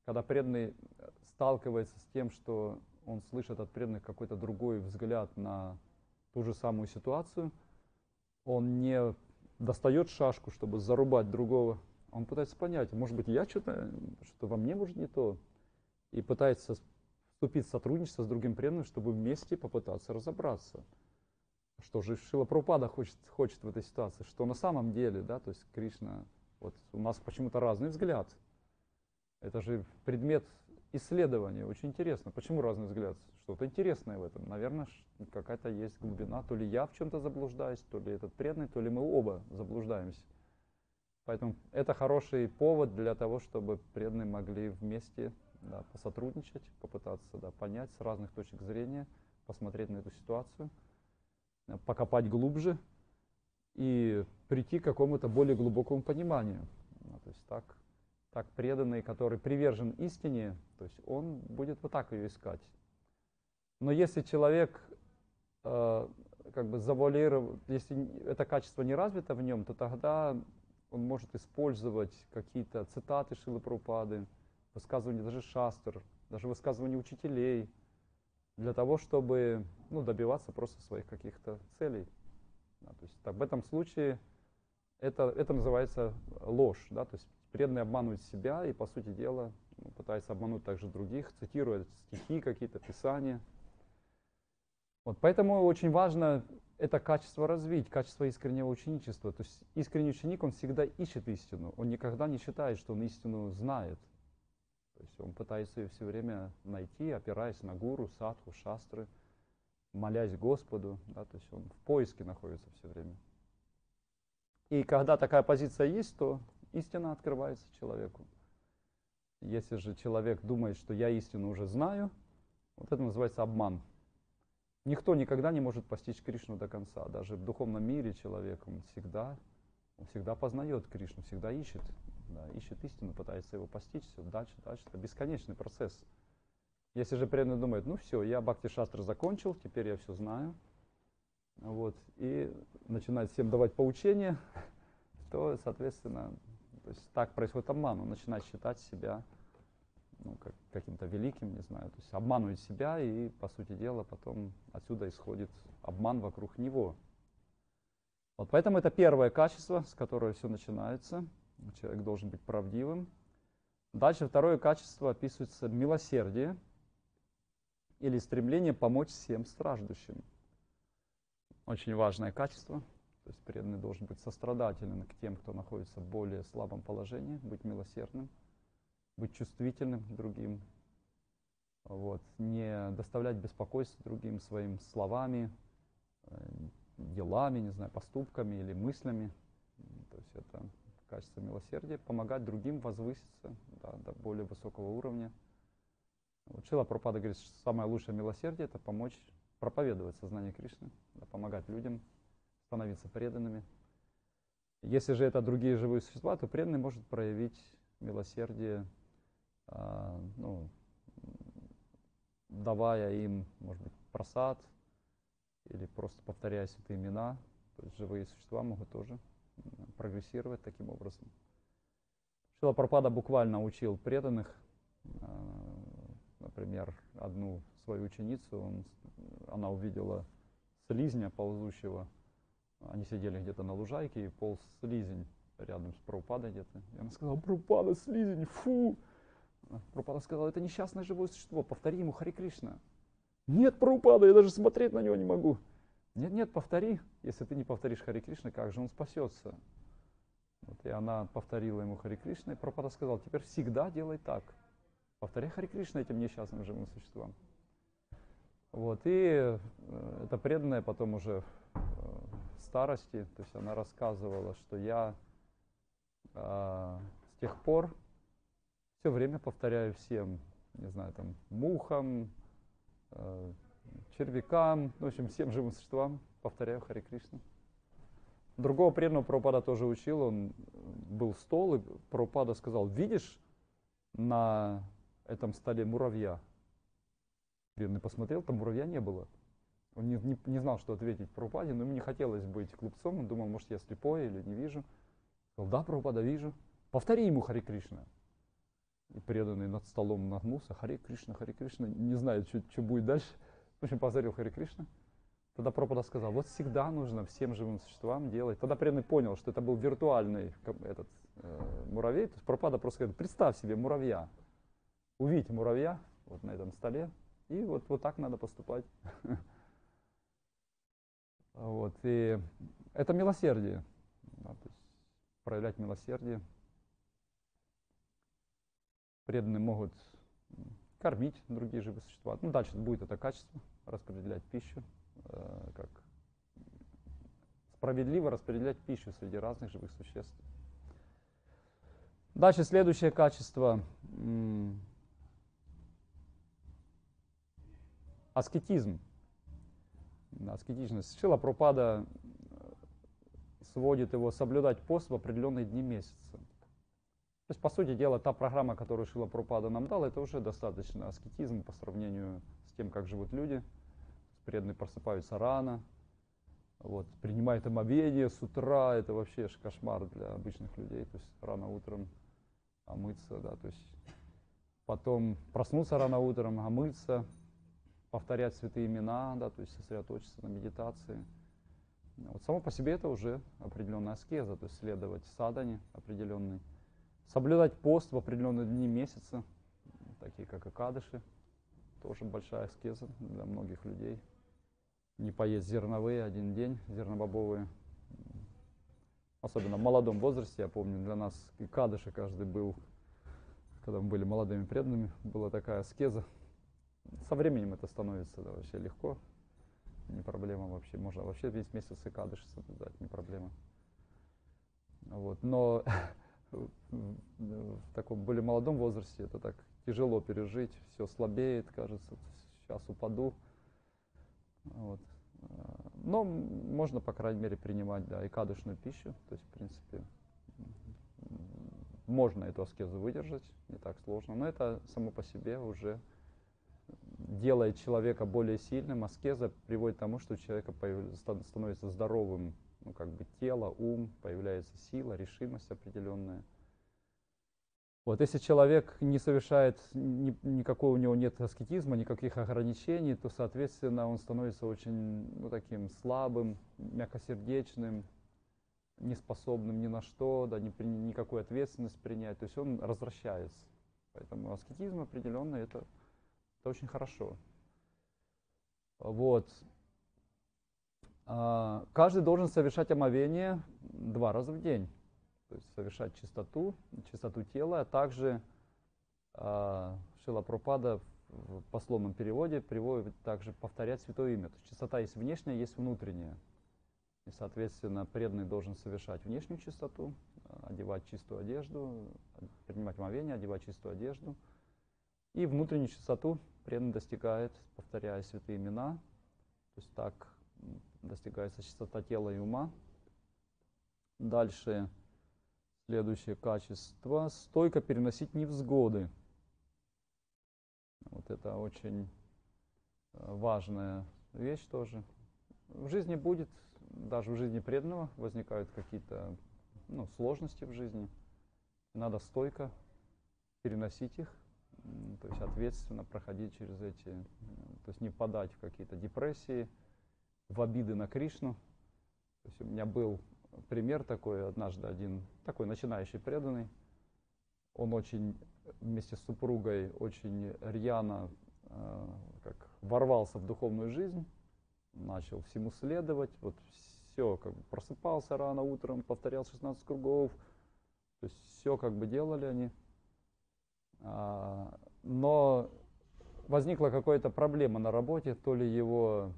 Когда преданный сталкивается с тем, что он слышит от преданных какой-то другой взгляд на ту же самую ситуацию, он не достает шашку, чтобы зарубать другого, он пытается понять, может быть, я что-то, что во мне, может, не то, и пытается вступить в сотрудничество с другим преданным, чтобы вместе попытаться разобраться, что же Шрила Прабхупада хочет, хочет в этой ситуации, что на самом деле, да, то есть Кришна, вот у нас почему-то разный взгляд. Это же предмет исследования, очень интересно. Почему разный взгляд? Что-то интересное в этом. Наверное, какая-то есть глубина, то ли я в чем-то заблуждаюсь, то ли этот преданный, то ли мы оба заблуждаемся. Поэтому это хороший повод для того, чтобы преданные могли вместе, да, посотрудничать, попытаться, да, понять с разных точек зрения, посмотреть на эту ситуацию, покопать глубже и прийти к какому-то более глубокому пониманию. Ну, то есть так, так преданный, который привержен истине, то есть он будет вот так ее искать. Но если человек э, как бы завуалировал, если это качество не развито в нем, то тогда он может использовать какие-то цитаты Шрилы Прабхупады, высказывание даже шастр, даже высказывание учителей, для того, чтобы, ну, добиваться просто своих каких-то целей. Да, то есть, так, в этом случае это, это называется ложь. Да, то есть преданный обманывает себя и, по сути дела, ну, пытается обмануть также других, цитируя стихи, какие-то писания. Вот, поэтому очень важно это качество развить, качество искреннего ученичества. То есть искренний ученик, он всегда ищет истину, он никогда не считает, что он истину знает. То есть он пытается ее все время найти, опираясь на гуру, садху, шастры, молясь Господу. Да, то есть он в поиске находится все время. И когда такая позиция есть, то истина открывается человеку. Если же человек думает, что я истину уже знаю, вот это называется обман. Никто никогда не может постичь Кришну до конца. Даже в духовном мире человек, он всегда, он всегда познает Кришну, всегда ищет. Да, ищет истину, пытается его постичь, все, дальше, дальше. Это бесконечный процесс. Если же преданный думает, ну все, я бхакти-шастры закончил, теперь я все знаю, вот, и начинает всем давать поучения, то, соответственно, То есть так происходит обман. Он начинает считать себя ну, как, каким-то великим, не знаю. То есть обманывает себя, и, по сути дела, потом отсюда исходит обман вокруг него. Вот поэтому это первое качество, с которого все начинается. Человек должен быть правдивым. Дальше второе качество описывается милосердие или стремление помочь всем страждущим. Очень важное качество. То есть преданный должен быть сострадателен к тем, кто находится в более слабом положении, быть милосердным, быть чувствительным к другим, вот, не доставлять беспокойство другим своими словами, делами, не знаю, поступками или мыслями. То есть это качество милосердия, помогать другим возвыситься да, до более высокого уровня. Вот Шрила Прабхупада говорит, что самое лучшее милосердие – это помочь проповедовать сознание Кришны, да, помогать людям становиться преданными. Если же это другие живые существа, то преданный может проявить милосердие, э, ну, давая им, может быть, просад или просто повторяя святые имена. То есть живые существа могут тоже прогрессировать таким образом. Шрила Прабхупада буквально учил преданных. Например, одну свою ученицу, он, она увидела слизня ползущего. Они сидели где-то на лужайке, и полз слизень рядом с Прабхупадой где-то. И она сказала: «Прабхупада, слизень, фу!» Прабхупада сказала: «Это несчастное живое существо, повтори ему Харе Кришна». «Нет, Прабхупада, я даже смотреть на него не могу». «Нет, нет, повтори. Если ты не повторишь Харе Кришна, как же он спасется?» Вот, и она повторила ему Харе Кришна, и Прабхупада сказал: «Теперь всегда делай так. Повторяй Харе Кришна этим несчастным живым существам». Вот, и э, это преданное потом уже э, в старости, то есть она рассказывала, что я э, с тех пор все время повторяю всем, не знаю, там, мухам, э, червякам, в общем, всем живым существам повторяю Харе Кришну. Другого преданного Прабхупада тоже учил, он был стол, и Прабхупада сказал: «Видишь на этом столе муравья?» Преданный посмотрел, там муравья не было. Он не, не, не знал, что ответить Прабхупаде, но ему не хотелось быть глупцом, он думал, может, я слепой или не вижу. Сказал: «Да, Прабхупада, вижу. Повтори ему Харе Кришна». И преданный над столом нагнулся: «Харе Кришна, Харе Кришна», не знает, что, что будет дальше. В общем, повторил Харе Кришна. Тогда Прабхупада сказал: «Вот всегда нужно всем живым существам делать». Тогда преданный понял, что это был виртуальный этот, э, муравей. То есть Прабхупада просто говорит: представь себе муравья, увидь муравья вот на этом столе, и вот, вот так надо поступать. Вот, и это милосердие, да, то есть проявлять милосердие. Преданные могут кормить другие живые существа. Ну, дальше будет это качество, распределять пищу, э, как справедливо распределять пищу среди разных живых существ. Дальше следующее качество – аскетизм. Аскетичность. Шрила Прабхупада сводит его соблюдать пост в определенные дни месяца. То есть, по сути дела, та программа, которую Шрила Прабхупада нам дал, это уже достаточно аскетизм по сравнению с тем, как живут люди. Преданные просыпаются рано, вот, принимают омовение с утра, это вообще же кошмар для обычных людей, то есть рано утром омыться, да, то есть потом проснуться рано утром, омыться, повторять святые имена, да, то есть сосредоточиться на медитации. Вот само по себе это уже определенная аскеза, то есть следовать садане определенной. Соблюдать пост в определенные дни месяца, такие как экадыши, тоже большая аскеза для многих людей. Не поесть зерновые один день, зернобобовые. Особенно в молодом возрасте, я помню, для нас экадыши каждый был, когда мы были молодыми преданными, была такая аскеза. Со временем это становится да, вообще легко, не проблема вообще. Можно вообще весь месяц экадыши соблюдать, не проблема. Вот, но в таком более молодом возрасте это так тяжело пережить, все слабеет, кажется, сейчас упаду. Вот. Но можно, по крайней мере, принимать да, экадышную пищу, то есть, в принципе, можно эту аскезу выдержать, не так сложно, но это само по себе уже делает человека более сильным. Аскеза приводит к тому, что у человека становится здоровым, ну, как бы тело, ум, появляется сила, решимость определенная. Вот, если человек не совершает, ни, никакого у него нет аскетизма, никаких ограничений, то, соответственно, он становится очень ну, таким слабым, мягкосердечным, неспособным ни на что, да, ни, никакую ответственность принять. То есть он развращается. Поэтому аскетизм определенно это, это очень хорошо. Вот. А, каждый должен совершать омовение два раза в день. То есть совершать чистоту, чистоту тела, а также э, Шрила Прабхупада в пословном переводе приводит также повторять святое имя. То есть чистота есть внешняя, есть внутренняя. И, соответственно, преданный должен совершать внешнюю чистоту, одевать чистую одежду, принимать омовение, одевать чистую одежду. И внутреннюю чистоту преданный достигает, повторяя святые имена. То есть так достигается чистота тела и ума. Дальше... Следующее качество – стойко переносить невзгоды. Вот это очень важная вещь тоже. В жизни будет, даже в жизни преданного возникают какие-то ну, сложности в жизни. Надо стойко переносить их, то есть ответственно проходить через эти, то есть не впадать в какие-то депрессии, в обиды на Кришну. То есть у меня был пример такой, однажды один такой начинающий преданный, он очень вместе с супругой очень рьяно э, как ворвался в духовную жизнь, начал всему следовать, вот все, как бы просыпался рано утром, повторял шестнадцать кругов, то есть все как бы делали они, а, но возникла какая-то проблема на работе, то ли его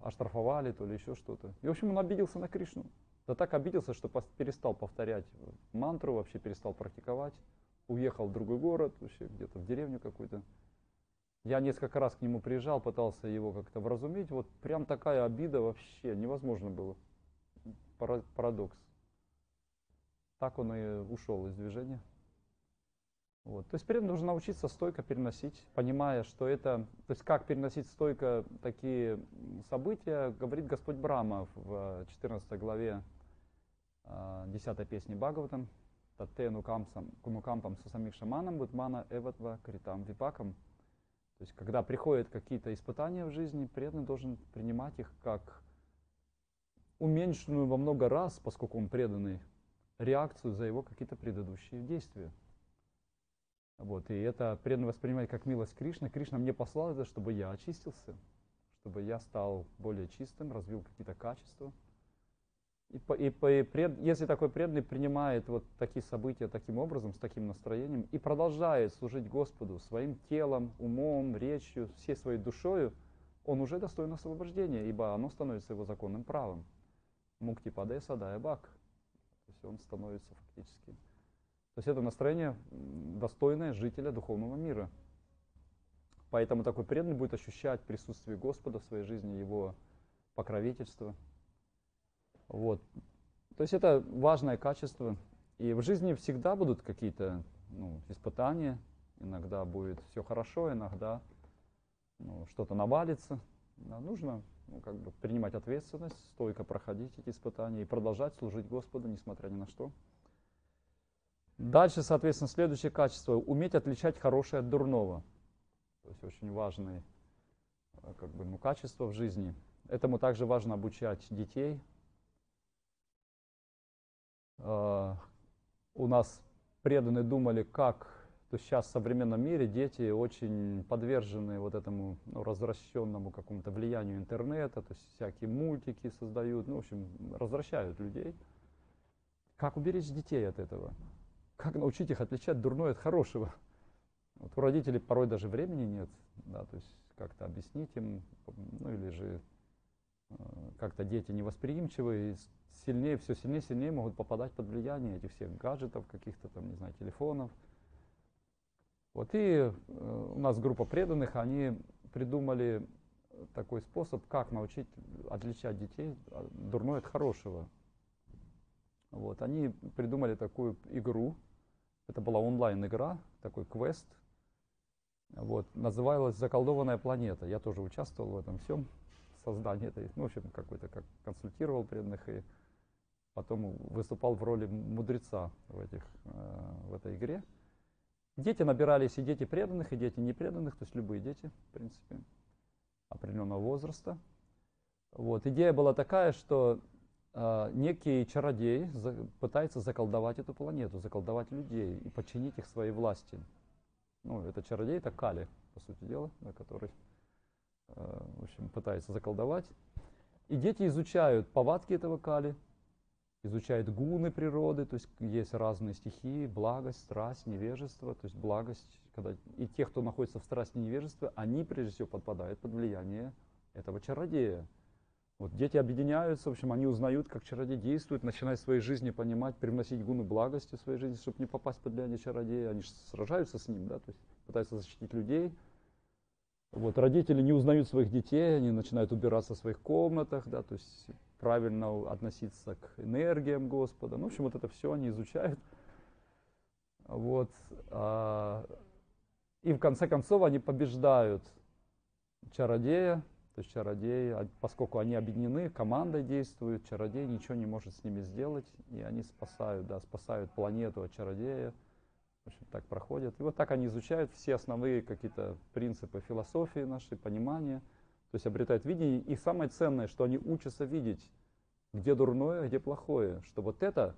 оштрафовали, то ли еще что-то, и в общем он обиделся на Кришну. Да так обиделся, что перестал повторять мантру, вообще перестал практиковать. Уехал в другой город, вообще где-то в деревню какую-то. Я несколько раз к нему приезжал, пытался его как-то вразумить. Вот прям такая обида вообще невозможно было. Парадокс. Так он и ушел из движения. Вот. То есть преданный нужно научиться стойко переносить, понимая, что это... То есть как переносить стойко такие события, говорит Господь Брама в четырнадцатой главе десятой песни Бхагаватам, «Татте нукампам сусамих шаманам будмана эватва критам випакам». То есть, когда приходят какие-то испытания в жизни, преданный должен принимать их как уменьшенную во много раз, поскольку он преданный, реакцию за его какие-то предыдущие действия. Вот, и это преданный воспринимает как милость Кришны. Кришна мне послал это, чтобы я очистился, чтобы я стал более чистым, развил какие-то качества. И, по, и, по, и пред, если такой преданный принимает вот такие события таким образом, с таким настроением, и продолжает служить Господу своим телом, умом, речью, всей своей душою, он уже достоин освобождения, ибо оно становится его законным правом. Мукти паде садая бак. То есть он становится фактически... То есть это настроение достойное жителя духовного мира. Поэтому такой преданный будет ощущать присутствие Господа в своей жизни, его покровительство. Вот. То есть это важное качество. И в жизни всегда будут какие-то ну, испытания. Иногда будет все хорошо, иногда ну, что-то навалится. Но нужно ну, как бы принимать ответственность, стойко проходить эти испытания и продолжать служить Господу, несмотря ни на что. Дальше, соответственно, следующее качество – уметь отличать хорошее от дурного. То есть очень важное как бы, ну, качество в жизни. Этому также важно обучать детей. Э, у нас преданные думали, как… То есть сейчас в современном мире дети очень подвержены вот этому ну, развращенному какому-то влиянию интернета. То есть всякие мультики создают, ну, в общем, развращают людей. Как уберечь детей от этого? Как научить их отличать дурное от хорошего? Вот у родителей порой даже времени нет, да, то есть как-то объяснить им, ну или же э, как-то дети невосприимчивы, и сильнее, все сильнее, сильнее могут попадать под влияние этих всех гаджетов, каких-то там, не знаю, телефонов. Вот и э, у нас группа преданных, они придумали такой способ, как научить отличать детей дурное от хорошего. Вот, они придумали такую игру, это была онлайн-игра, такой квест, вот, называлась «Заколдованная планета». Я тоже участвовал в этом всем, создании этой, ну, в общем, какой-то, как консультировал преданных и потом выступал в роли мудреца в, этих, э, в этой игре. Дети набирались и дети преданных, и дети непреданных, то есть любые дети, в принципе, определенного возраста. Вот. Идея была такая, что э, некий чародей за, пытается заколдовать эту планету, заколдовать людей и подчинить их своей власти. Ну, это чародей, это Кали, по сути дела, да, который э, в общем, пытается заколдовать. И дети изучают повадки этого Кали, изучают гуны природы, то есть есть разные стихии, благость, страсть, невежество. То есть благость, когда и те, кто находится в страсти невежества, они прежде всего подпадают под влияние этого чародея. Вот дети объединяются, в общем, они узнают, как чародей действует, начинают в своей жизни понимать, привносить гуны благости в своей жизни, чтобы не попасть под влияние чародея. Они же сражаются с ним, да, то есть пытаются защитить людей. Вот, родители не узнают своих детей, они начинают убираться в своих комнатах, да, то есть правильно относиться к энергиям Господа. Ну, в общем, вот это все они изучают. Вот. И в конце концов они побеждают чародея. То есть чародеи, поскольку они объединены, командой действуют, чародей ничего не может с ними сделать, и они спасают, да, спасают планету от чародея. В общем, так проходят. И вот так они изучают все основные какие-то принципы философии нашей, понимания, то есть обретают видение. И самое ценное, что они учатся видеть, где дурное, где плохое, что вот это,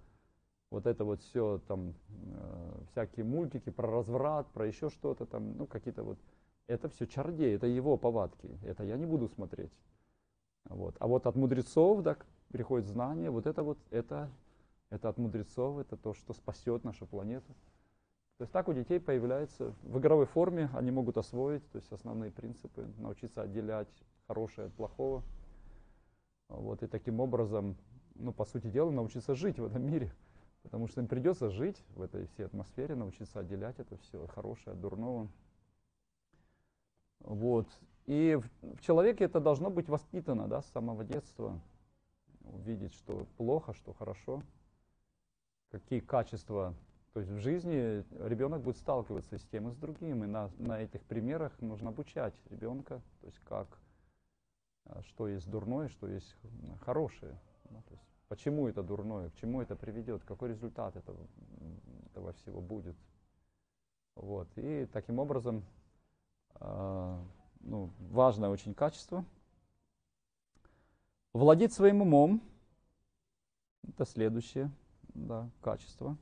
вот это вот все там, э, всякие мультики про разврат, про еще что-то там, ну какие-то вот. Это все чародей, это его повадки, это я не буду смотреть. Вот. А вот от мудрецов да, приходит знание, вот это вот, это, это от мудрецов, это то, что спасет нашу планету. То есть так у детей появляется, в игровой форме они могут освоить, то есть основные принципы, научиться отделять хорошее от плохого. Вот. И таким образом, ну, по сути дела, научиться жить в этом мире. Потому что им придется жить в этой всей атмосфере, научиться отделять это все хорошее от дурного. Вот. И в, в человеке это должно быть воспитано да, с самого детства. Увидеть, что плохо, что хорошо, какие качества. То есть в жизни ребенок будет сталкиваться и с тем, и с другим. И на, на этих примерах нужно обучать ребенка, то есть как, что есть дурное, что есть хорошее. Ну, то есть почему это дурное, к чему это приведет, какой результат этого, этого всего будет. Вот. И таким образом... Ну, важное очень качество. Владеть своим умом. Это следующее да, качество.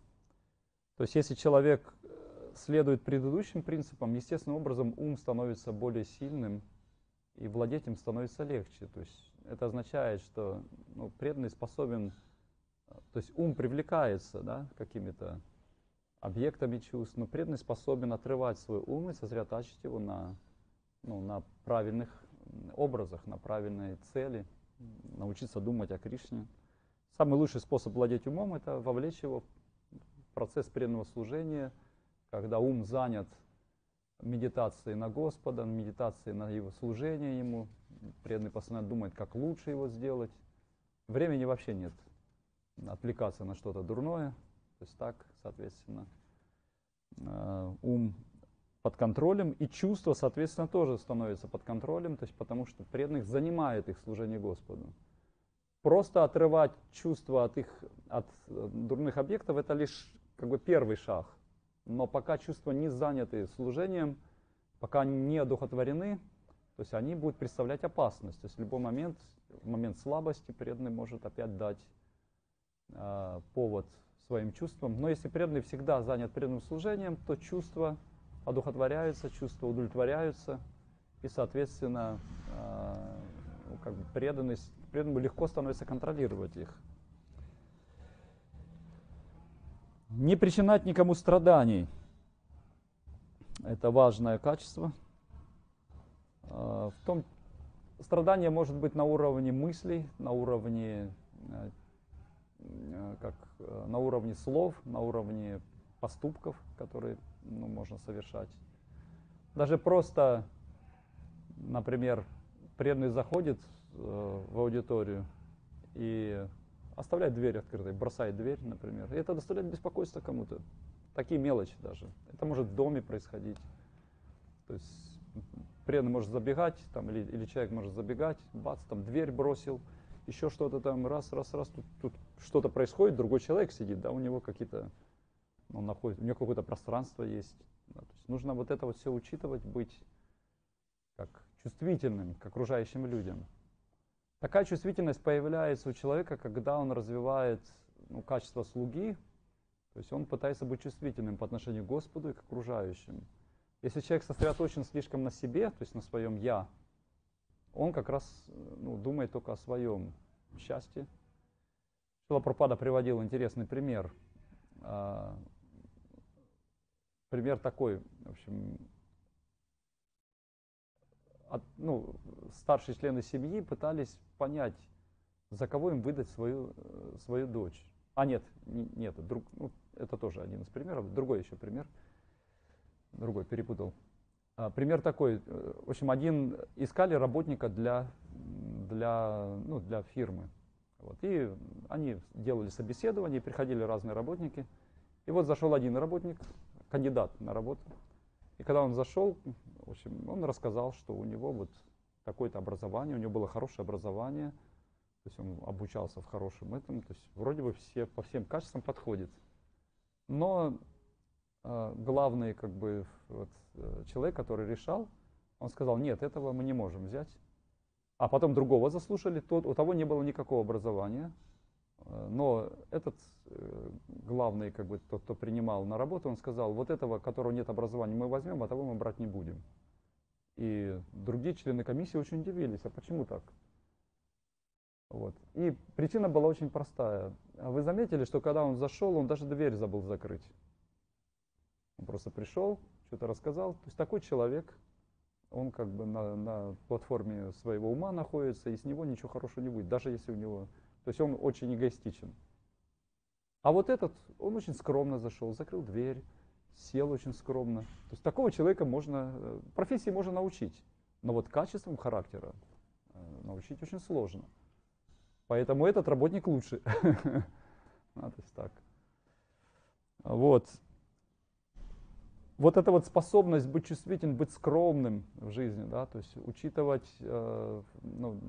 То есть, если человек следует предыдущим принципам, естественным образом ум становится более сильным, и владеть им становится легче. То есть, это означает, что ну, преданный способен, то есть ум привлекается да, какими-то объектами чувств, но преданный способен отрывать свой ум и сосредотачивать его на, ну, на правильных образах, на правильной цели, научиться думать о Кришне. Самый лучший способ владеть умом — это вовлечь его в процесс преданного служения, когда ум занят медитацией на Господа, медитацией на его служение ему, преданный постоянно думает, как лучше его сделать. Времени вообще нет отвлекаться на что-то дурное. То есть так, соответственно, ум под контролем, и чувство, соответственно, тоже становится под контролем, то есть потому что преданных занимает их служение Господу. Просто отрывать чувства от, их, от дурных объектов – это лишь как бы первый шаг. Но пока чувства не заняты служением, пока они не одухотворены, то есть они будут представлять опасность. То есть в любой момент, в момент слабости преданный может опять дать э, повод своим чувствам. Но если преданный всегда занят преданным служением, то чувства одухотворяются, чувства удовлетворяются, и, соответственно, э, ну, как бы преданность, преданному легко становится контролировать их. Не причинать никому страданий. Это важное качество. Э, в том, страдание может быть на уровне мыслей, на уровне э, как на уровне слов, на уровне поступков, которые ну, можно совершать. Даже просто, например, преданный заходит э, в аудиторию и оставляет дверь открытой, бросает дверь, например. И это доставляет беспокойство кому-то. Такие мелочи даже. Это может в доме происходить. То есть преданный может забегать, там, или, или человек может забегать, бац, там дверь бросил. Еще что-то там, раз, раз, раз, тут, тут что-то происходит, другой человек сидит, да, у него какие-то, он находит, у него какое-то пространство есть, Да, то есть нужно вот это вот все учитывать, быть как чувствительным к окружающим людям. Такая чувствительность появляется у человека, когда он развивает ну, качество слуги, то есть он пытается быть чувствительным по отношению к Господу и к окружающим. Если человек сосредоточен слишком на себе, то есть на своем «я», он как раз ну, думает только о своем счастье. Шрила Прабхупада приводил интересный пример. Пример такой, в общем, от, ну, старшие члены семьи пытались понять, за кого им выдать свою, свою дочь. А нет, не, нет друг, ну, это тоже один из примеров, другой еще пример, другой перепутал. А, пример такой, в общем, один, искали работника для, для, ну, для фирмы. Вот, и они делали собеседование, приходили разные работники. И вот зашел один работник, кандидат на работу. И когда он зашел, в общем, он рассказал, что у него вот такое-то образование, у него было хорошее образование, то есть он обучался в хорошем этом, то есть вроде бы все по всем качествам подходит. Но э, главный как бы, вот, человек, который решал, он сказал, нет, этого мы не можем взять. А потом другого заслушали, тот, у того не было никакого образования. Но этот главный, как бы, тот, кто принимал на работу, он сказал, вот этого, которого нет образования, мы возьмем, а того мы брать не будем. И другие члены комиссии очень удивились, а почему так? Вот. И причина была очень простая. Вы заметили, что когда он зашел, он даже дверь забыл закрыть. Он просто пришел, что-то рассказал. То есть такой человек, он как бы на, на платформе своего ума находится, и с него ничего хорошего не будет, даже если у него... То есть он очень эгоистичен. А вот этот, он очень скромно зашел, закрыл дверь, сел очень скромно. То есть такого человека можно, профессии можно научить, но вот качеством характера научить очень сложно. Поэтому этот работник лучше. То есть так. Вот. Вот эта вот способность быть чувствительным, быть скромным в жизни, да, то есть учитывать э, ну,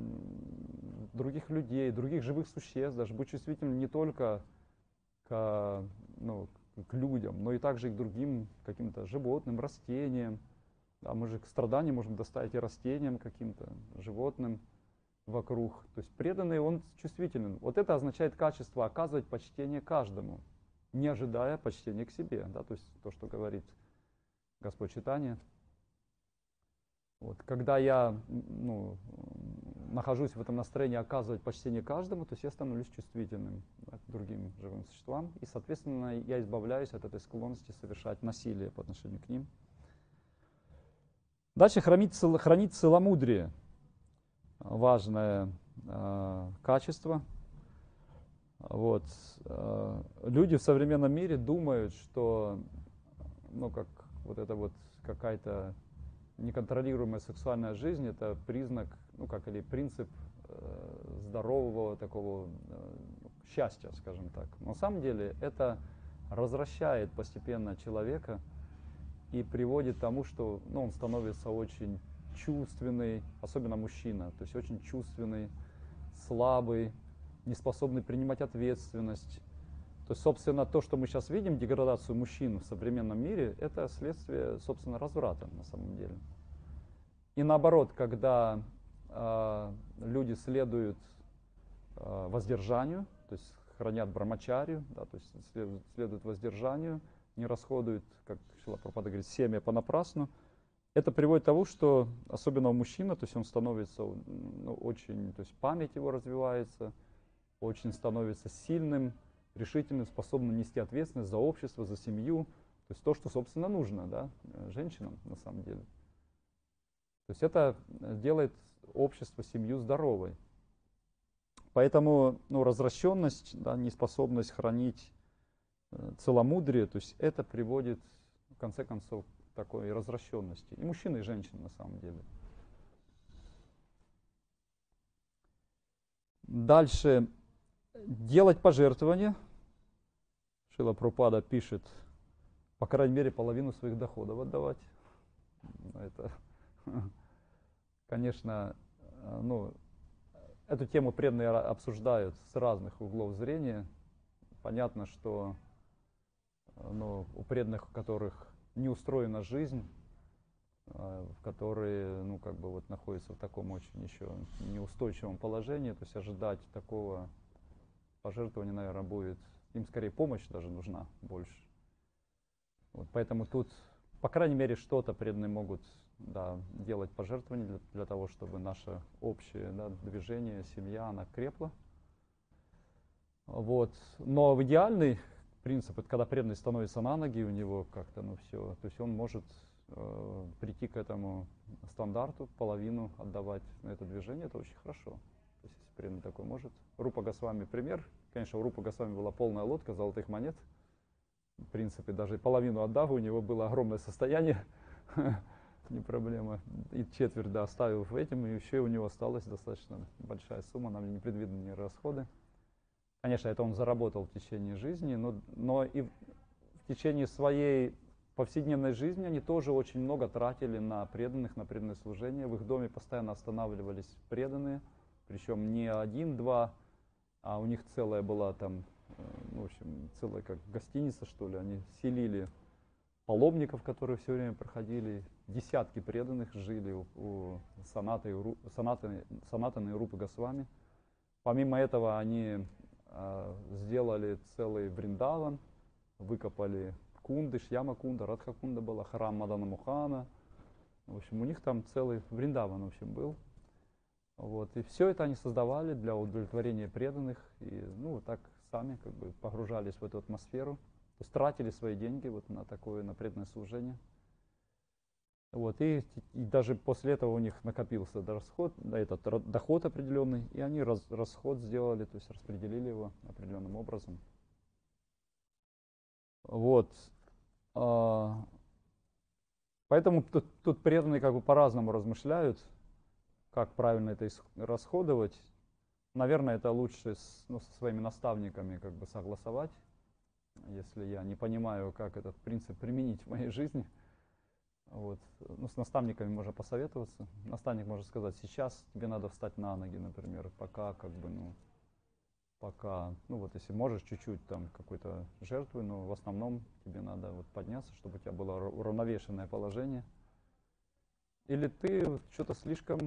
других людей, других живых существ, даже быть чувствительным не только к, ну, к людям, но и также и к другим каким-то животным, растениям. Да, мы же к страданию можем доставить и растениям каким-то, животным вокруг. То есть преданный, он чувствителен. Вот это означает качество оказывать почтение каждому, не ожидая почтения к себе. Да, то есть то, что говорит Господь Чайтанья. Вот, когда я ну, нахожусь в этом настроении оказывать почтение каждому, то есть я становлюсь чувствительным да, к другим живым существам, и, соответственно, я избавляюсь от этой склонности совершать насилие по отношению к ним. Дальше хранить, хранить целомудрие. Важное э, качество. Вот. Э, люди в современном мире думают, что ну, как Вот это вот какая-то неконтролируемая сексуальная жизнь, это признак, ну как или принцип э, здорового такого э, счастья, скажем так. Но на самом деле это развращает постепенно человека и приводит к тому, что ну, он становится очень чувственный, особенно мужчина, то есть очень чувственный, слабый, неспособный принимать ответственность. То есть, собственно, то, что мы сейчас видим, деградацию мужчин в современном мире, это следствие, собственно, разврата на самом деле. И наоборот, когда э, люди следуют э, воздержанию, то есть хранят брахмачарию, да, то есть следуют, следуют воздержанию, не расходуют, как Шрила Прабхупада говорит, семя понапрасну, это приводит к тому, что, особенно у мужчины, то есть он становится ну, очень, то есть память его развивается, очень становится сильным, решительным, способным нести ответственность за общество, за семью, то есть то, что, собственно, нужно да, женщинам на самом деле. То есть это делает общество, семью здоровой. Поэтому ну, развращенность, да, неспособность хранить целомудрие, то есть это приводит, в конце концов, к такой развращенности. И мужчин, и женщин на самом деле. Дальше. Делать пожертвования. Шрила Прабхупада пишет, по крайней мере, половину своих доходов отдавать. Это, конечно, ну, эту тему преданные обсуждают с разных углов зрения. Понятно, что ну, у преданных, у которых не устроена жизнь, в которой, ну, как бы вот находится в таком очень еще неустойчивом положении, то есть ожидать такого пожертвования, наверное, будет, им скорее помощь даже нужна больше. Вот, поэтому тут, по крайней мере, что-то преданные могут, да, делать пожертвования для, для того, чтобы наше общее, да, движение, семья, она крепла. Вот. Но в идеальный принцип, это когда преданный становится на ноги, у него как-то, ну, все, то есть он может э, прийти к этому стандарту, половину отдавать на это движение, это очень хорошо. То есть, если преданный такой может. Рупа Госвами пример. Конечно, у Рупы Госвами была полная лодка золотых монет. В принципе, даже половину отдав, у него было огромное состояние, не проблема. И четверть, да, оставил в этом, и еще у него осталась достаточно большая сумма, нам непредвиденные расходы. Конечно, это он заработал в течение жизни, но, но и в течение своей повседневной жизни они тоже очень много тратили на преданных, на преданное служение. В их доме постоянно останавливались преданные, причем не один-два, а у них целая была там, в общем, целая как гостиница, что ли. Они селили паломников, которые все время проходили, десятки преданных жили у, у Санаты, у, Санаты, Санатаны и Рупы Госвами. Помимо этого они э, сделали целый Вриндаван, выкопали кунды, Шьяма Кунда, Радха Кунда была, храм Мадана Мохана. В общем, у них там целый Вриндаван, в общем, был. Вот. И все это они создавали для удовлетворения преданных. И, ну, вот так сами как бы погружались в эту атмосферу, то есть тратили свои деньги вот на такое, на преданное служение. Вот, и, и даже после этого у них накопился расход, этот доход определенный, и они раз, расход сделали, то есть распределили его определенным образом. Вот. Поэтому тут, тут преданные как бы по-разному размышляют, как правильно это расходовать. Наверное, это лучше с, ну, со своими наставниками как бы согласовать, если я не понимаю, как этот принцип применить в моей жизни. Вот. Ну, с наставниками можно посоветоваться. Наставник может сказать: сейчас тебе надо встать на ноги, например, пока как бы, ну, пока, ну вот если можешь чуть-чуть там какой-то жертвы, но в основном тебе надо вот подняться, чтобы у тебя было уравновешенное положение. Или ты вот что-то слишком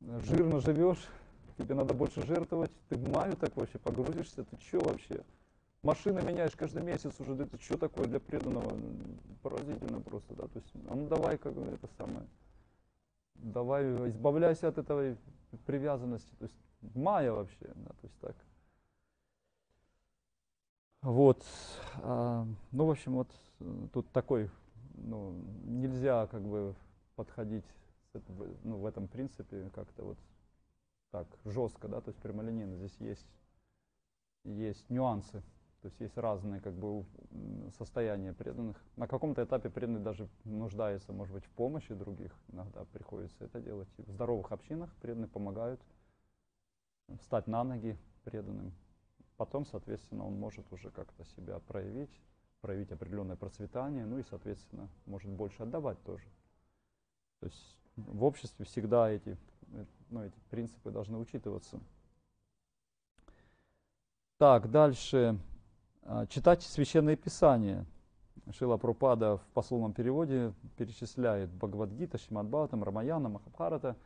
жирно живешь, тебе надо больше жертвовать, ты в маю так вообще погрузишься, ты что вообще? Машины меняешь каждый месяц уже, да это что такое для преданного? Поразительно просто, да, то есть, а ну давай, как бы, это самое, давай, избавляйся от этой привязанности, то есть, мая вообще, да, то есть так. Вот, а, ну, в общем, вот тут такой, ну, нельзя, как бы, подходить, ну, в этом принципе как-то вот так жестко, да, то есть прямолинейно. Здесь есть, есть нюансы, то есть есть разные как бы состояния преданных. На каком-то этапе преданный даже нуждается, может быть, в помощи других, иногда приходится это делать. И в здоровых общинах преданные помогают встать на ноги преданным. Потом, соответственно, он может уже как-то себя проявить, проявить определенное процветание, ну и, соответственно, может больше отдавать тоже. То есть в обществе всегда эти, ну, эти принципы должны учитываться. Так, дальше. Читать священные писания. Шрила Прабхупада в пословном переводе перечисляет Бхагавад-гита, Шимадбхагаватам, Рамаяна, Махабхарата.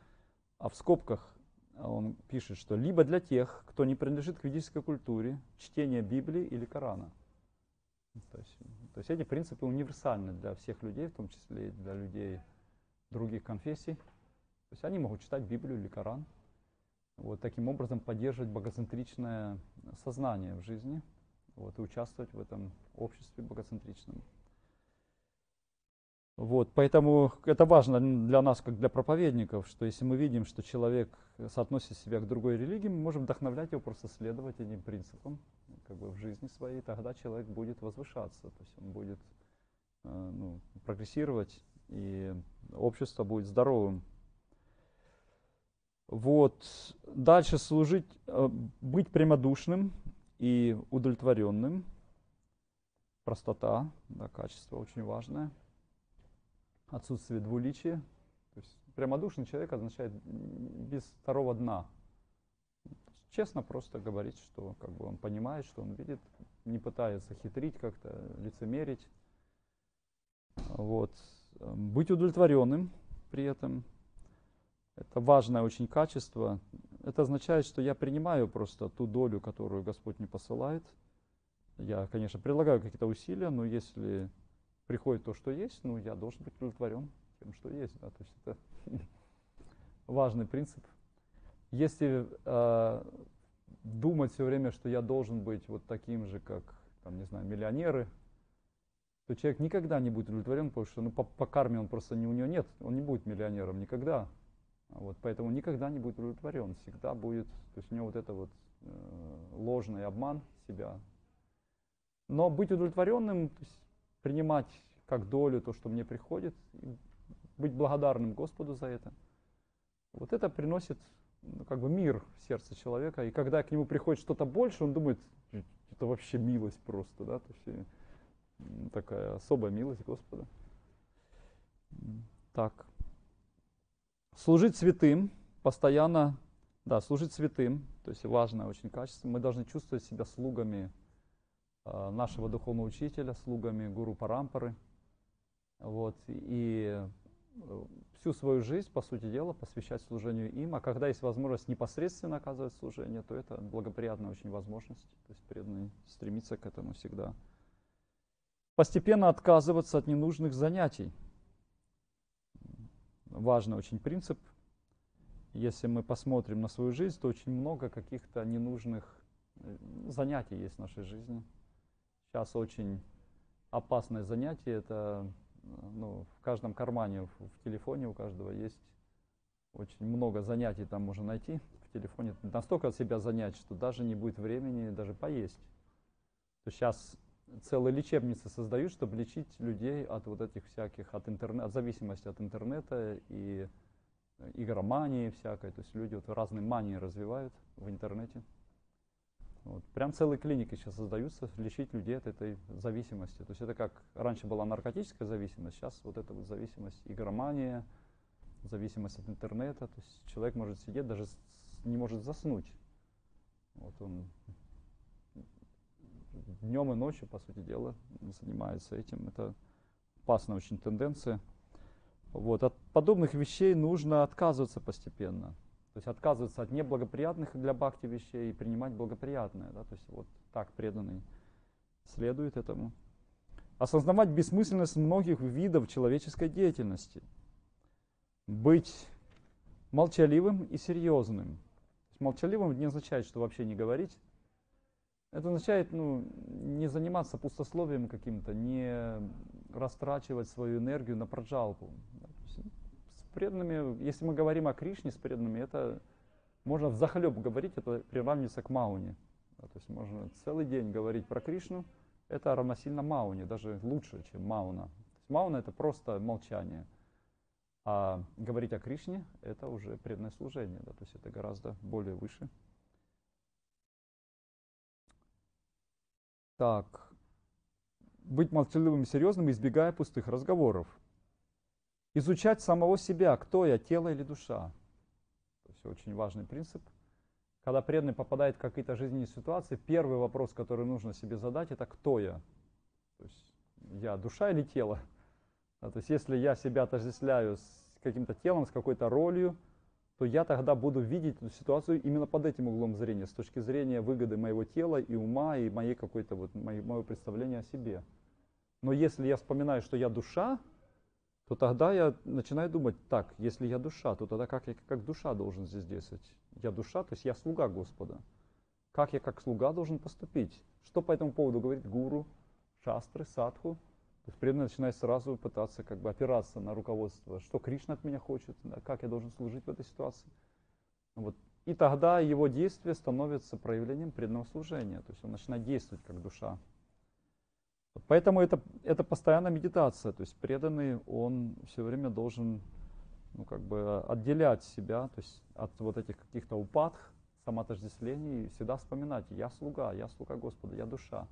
А в скобках он пишет, что либо для тех, кто не принадлежит к ведической культуре, чтение Библии или Корана. То есть, то есть эти принципы универсальны для всех людей, в том числе и для людей других конфессий. То есть они могут читать Библию или Коран, вот, таким образом поддерживать богоцентричное сознание в жизни, вот, и участвовать в этом обществе богоцентричном. Вот, поэтому это важно для нас, как для проповедников, что если мы видим, что человек соотносит себя к другой религии, мы можем вдохновлять его просто следовать этим принципам как бы в жизни своей, тогда человек будет возвышаться, то есть он будет э, ну, прогрессировать, и общество будет здоровым. Вот. Дальше служить, быть прямодушным и удовлетворенным. Простота, да, качество очень важное. Отсутствие двуличия. То есть прямодушный человек означает без второго дна. Честно просто говорить, что как бы он понимает, что он видит, не пытается хитрить как-то, лицемерить. Вот. Быть удовлетворенным при этом – это важное очень качество. Это означает, что я принимаю просто ту долю, которую Господь мне посылает. Я, конечно, прилагаю какие-то усилия, но если приходит то, что есть, ну, я должен быть удовлетворен тем, что есть. Да? То есть это важный принцип. Если э, думать все время, что я должен быть вот таким же, как, там, не знаю, миллионеры, то человек никогда не будет удовлетворен, потому что ну, по, по карме он просто не, у него нет, он не будет миллионером никогда. Вот, поэтому никогда не будет удовлетворен, всегда будет, то есть у него вот это вот э, ложный обман себя. Но быть удовлетворенным, то есть принимать как долю то, что мне приходит, и быть благодарным Господу за это, вот это приносит ну, как бы мир в сердце человека. И когда к нему приходит что-то больше, он думает, это вообще милость просто, да, то есть, такая особая милость Господа. Так. Служить святым, постоянно, да, служить святым, то есть важное очень качество. Мы должны чувствовать себя слугами э, нашего духовного учителя, слугами гуру Парампары. Вот, и всю свою жизнь, по сути дела, посвящать служению им. А когда есть возможность непосредственно оказывать служение, то это благоприятная очень возможность. То есть преданный стремится к этому всегда. Постепенно отказываться от ненужных занятий. Важный очень принцип. Если мы посмотрим на свою жизнь, то очень много каких-то ненужных занятий есть в нашей жизни. Сейчас очень опасное занятие. Это ну, в каждом кармане, в телефоне у каждого есть очень много занятий, там можно найти в телефоне. Настолько себя занять, что даже не будет времени даже поесть. То сейчас целые лечебницы создают, чтобы лечить людей от вот этих всяких, от, интернет, от зависимости от интернета и игромании всякой. То есть люди вот разные мании развивают в интернете. Вот. Прям целые клиники сейчас создаются, лечить людей от этой зависимости. То есть это как раньше была наркотическая зависимость, сейчас вот эта вот зависимость игромания, зависимость от интернета. То есть человек может сидеть, даже не может заснуть. Вот он днем и ночью, по сути дела, занимается этим. Это опасная очень тенденция. Вот. От подобных вещей нужно отказываться постепенно. То есть отказываться от неблагоприятных для бхакти вещей и принимать благоприятное. Да? То есть вот так преданный следует этому. Осознавать бессмысленность многих видов человеческой деятельности. Быть молчаливым и серьезным. Молчаливым не означает, что вообще не говорить. Это означает ну, не заниматься пустословием каким-то, не растрачивать свою энергию на праджалпу. С преданными, если мы говорим о Кришне с преданными, это можно взахлеб говорить, это приравнивается к Мауне. Да, то есть можно целый день говорить про Кришну, это равносильно Мауне, даже лучше, чем Мауна. Мауна — это просто молчание, а говорить о Кришне — это уже преданное служение, да, то есть это гораздо более выше. Так, быть молчаливым и серьезным, избегая пустых разговоров. Изучать самого себя, кто я, тело или душа. То есть очень важный принцип. Когда преданный попадает в какие-то жизненные ситуации, первый вопрос, который нужно себе задать, это кто я? То есть я душа или тело? А то есть если я себя отождествляю с каким-то телом, с какой-то ролью, то я тогда буду видеть эту ситуацию именно под этим углом зрения, с точки зрения выгоды моего тела и ума, и моей какой-то вот, моего представления о себе. Но если я вспоминаю, что я душа, то тогда я начинаю думать, так, если я душа, то тогда как я как душа должен здесь действовать? Я душа, то есть я слуга Господа. Как я как слуга должен поступить? Что по этому поводу говорит гуру, шастры, садху? Преданный начинает сразу пытаться как бы опираться на руководство, что Кришна от меня хочет, да, как я должен служить в этой ситуации. Вот. И тогда его действие становится проявлением преданного служения, то есть он начинает действовать как душа. Поэтому это, это постоянная медитация, то есть преданный, он все время должен ну, как бы отделять себя то есть от вот этих каких-то упадх, самоотождествлений, и всегда вспоминать, я слуга, я слуга Господа, я душа.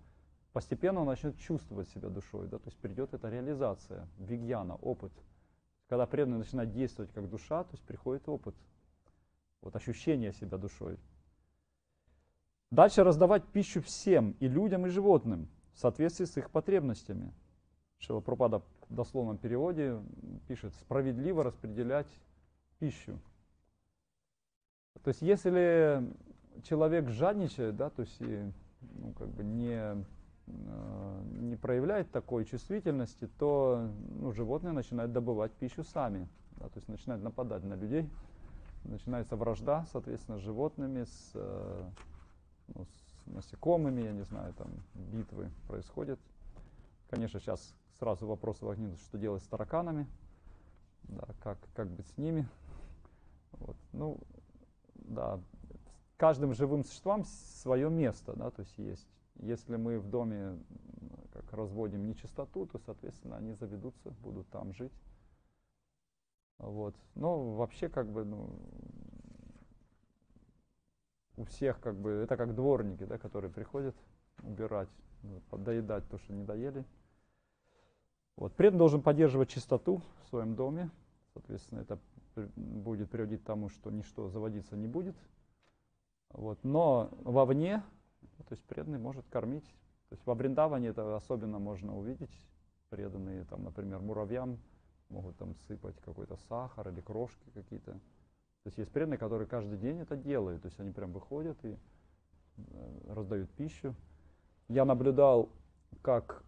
Постепенно он начнет чувствовать себя душой, да, то есть придет эта реализация, вигьяна, опыт. Когда преданный начинает действовать как душа, то есть приходит опыт, вот ощущение себя душой. Дальше раздавать пищу всем, и людям, и животным, в соответствии с их потребностями. Шрила Прабхупада в дословном переводе пишет «справедливо распределять пищу». То есть если человек жадничает, да, то есть и, ну, как бы не, не проявляет такой чувствительности, то ну, животные начинают добывать пищу сами, да, то есть начинают нападать на людей, начинается вражда, соответственно, с животными, с, ну, с насекомыми, я не знаю, там битвы происходят. Конечно, сейчас сразу вопрос возникнет, что делать с тараканами, да, как, как быть с ними. Вот. Ну, да, каждым живым существам свое место, да, то есть есть. Если мы в доме как разводим нечистоту, то, соответственно, они заведутся, будут там жить. Вот. Но вообще, как бы, ну, у всех, как бы, это как дворники, да, которые приходят убирать, доедать то, что не доели. Вот. При этом должен поддерживать чистоту в своем доме. Соответственно, это будет приводить к тому, что ничто заводиться не будет. Вот. Но вовне, то есть преданный может кормить. То есть во Вриндаване это особенно можно увидеть. Преданные, там, например, муравьям могут там сыпать какой-то сахар или крошки какие-то. То есть есть преданные, которые каждый день это делают. То есть они прям выходят и раздают пищу. Я наблюдал, как